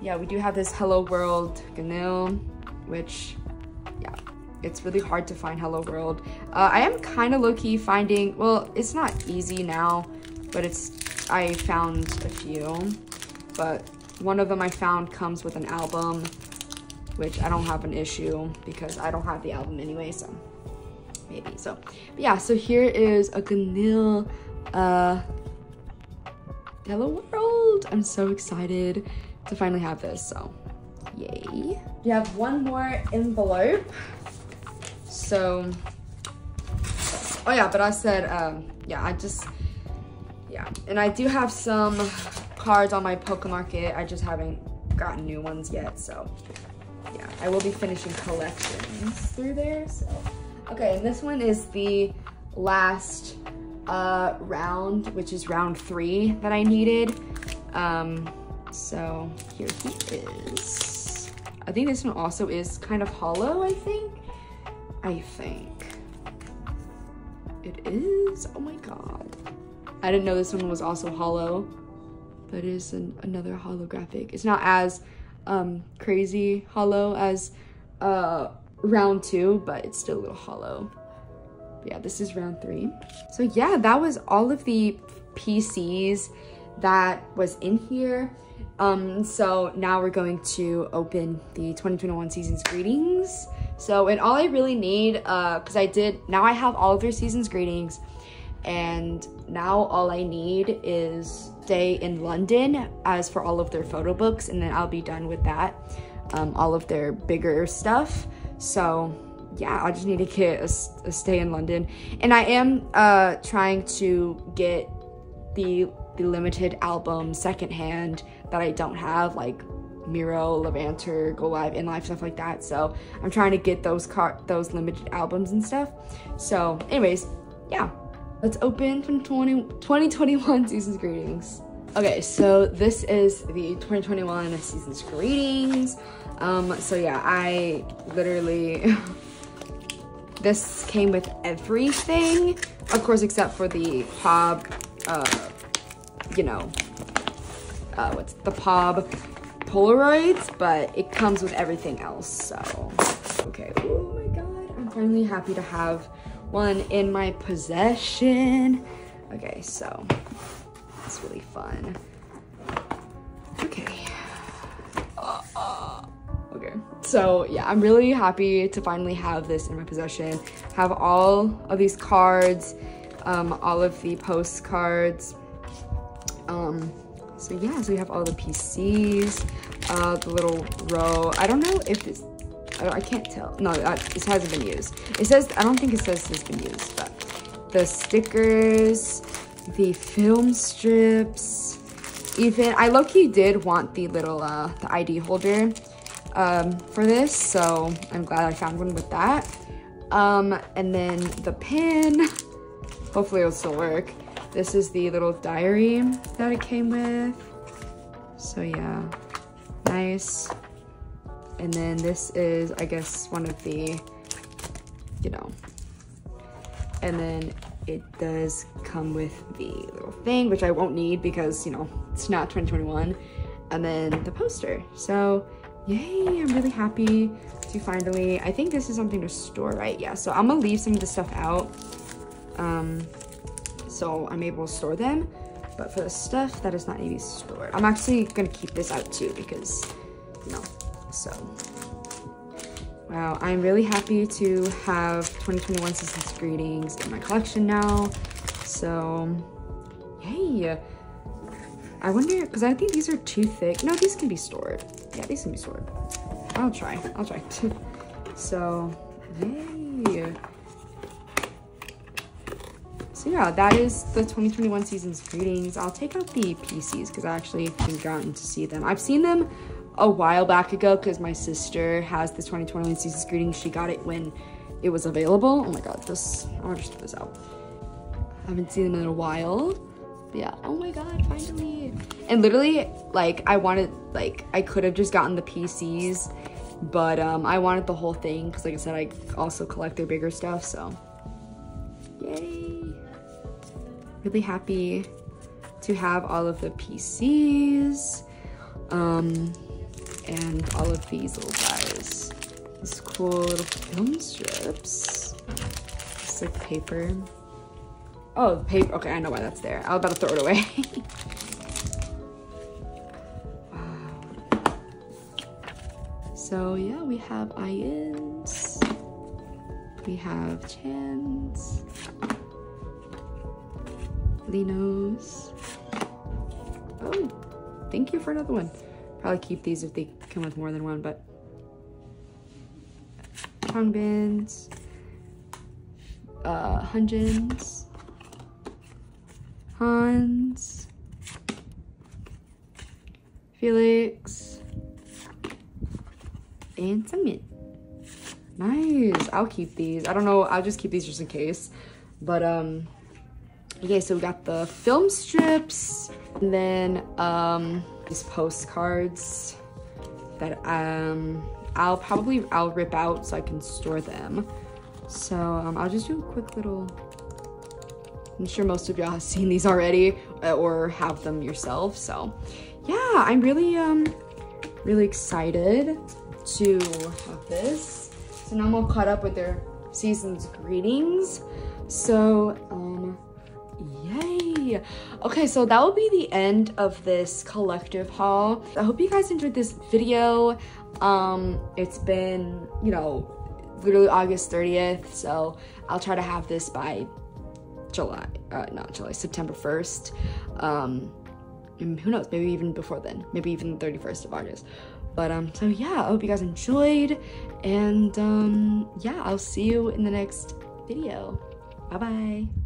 yeah, we do have this Hello World Ganil, which, it's really hard to find Hello World. Uh, I am kind of low-key finding, well, it's not easy now, but it's, I found a few. But one of them I found comes with an album, which I don't have an issue because I don't have the album anyway, so maybe. So, but yeah, so here is a Ganil uh, Hello World. I'm so excited to finally have this, so yay. We have one more envelope. So, oh yeah, but I said, um, yeah, I just, yeah. And I do have some cards on my Pokemarket. I just haven't gotten new ones yet. So yeah, I will be finishing collections through there. So, okay. And this one is the last uh, round, which is round three that I needed. Um, so here he is. I think this one also is kind of hollow, I think. I think it is. Oh my god, I didn't know this one was also hollow, but it is an, another holographic. It's not as um crazy hollow as uh round two, but it's still a little hollow. But yeah, this is round three. So yeah, that was all of the P Cs that was in here. Um so now we're going to open the twenty twenty-one Season's Greetings. So, and all I really need, uh, cause I did, now I have all of their Season's Greetings, and now all I need is Stay in London as for all of their photo books, and then I'll be done with that. um, all of their bigger stuff. So yeah, I just need to get a, a stay in London. And I am uh, trying to get the, the limited album secondhand that I don't have, like Miro, Levanter, Go Live, In Life, stuff like that. So I'm trying to get those car those limited albums and stuff. So anyways, yeah. Let's open from twenty twenty-one Season's Greetings. Okay, so this is the twenty twenty-one Season's Greetings. Um, so yeah, I literally, this came with everything, of course, except for the P O B, uh, you know, uh, what's the P O B Polaroids, but it comes with everything else, so. Okay, oh my God, I'm finally happy to have one in my possession. Okay, so it's really fun. Okay. Uh, uh, okay. So yeah, I'm really happy to finally have this in my possession. Have all of these cards, um, all of the postcards. Um, so yeah, so we have all the P Cs, uh, the little row. I don't know if this. I can't tell. No, this hasn't been used. It says, I don't think it says this has been used, but the stickers, the film strips, even, I low-key did want the little, uh, the I D holder, um, for this, so I'm glad I found one with that. Um, and then the pen, hopefully it'll still work. This is the little diary that it came with, so yeah, nice. And then this is, I guess, one of the, you know, and then it does come with the little thing, which I won't need because, you know, it's not twenty twenty-one. And then the poster. So, yay, I'm really happy to finally, I think this is something to store, right? Yeah, so I'm gonna leave some of the stuff out um, so I'm able to store them. But for the stuff that is not able to be stored, I'm actually gonna keep this out too because, you know, so, wow, I'm really happy to have twenty twenty-one Season's Greetings in my collection now. So, yay. I wonder, because I think these are too thick. No, these can be stored. Yeah, these can be stored. I'll try. I'll try. So, yay. So, yeah, that is the twenty twenty-one Season's Greetings. I'll take out the P Cs because I actually haven't gotten to see them. I've seen them a while back ago because my sister has the twenty twenty-one Season's Greetings. She got it when it was available. Oh my God, this, I want to just put this out. I haven't seen them in a while. But yeah, oh my God, finally. And literally, like, I wanted, like, I could have just gotten the P Cs, but um, I wanted the whole thing because, like I said, I also collect their bigger stuff, so. Yay. Really happy to have all of the P Cs. Um, and all of these little guys. These cool little film strips. Just like paper. Oh, the paper, okay, I know why that's there. I was about to throw it away. Wow. So yeah, we have I Ns. We have Chan's. Lee Know's. Oh, thank you for another one. Probably keep these if they come with more than one, but Changbin's, uh, Hyunjin's, Han's, Felix, and Sungmin. Nice. I'll keep these. I don't know. I'll just keep these just in case. But um, okay. So we got the film strips, and then um. these postcards that um I'll probably I'll rip out so I can store them. So um, I'll just do a quick little, I'm sure most of y'all have seen these already or have them yourself. So yeah, I'm really um really excited to have this. So now I'm all caught up with their Season's Greetings. So um yay. Okay, so that will be the end of this collective haul. I hope you guys enjoyed this video. Um, it's been, you know, literally August thirtieth, so I'll try to have this by July, uh, not July, September first. Um, and who knows, maybe even before then, maybe even the thirty-first of August. But um, so yeah, I hope you guys enjoyed, and um, yeah, I'll see you in the next video. Bye bye.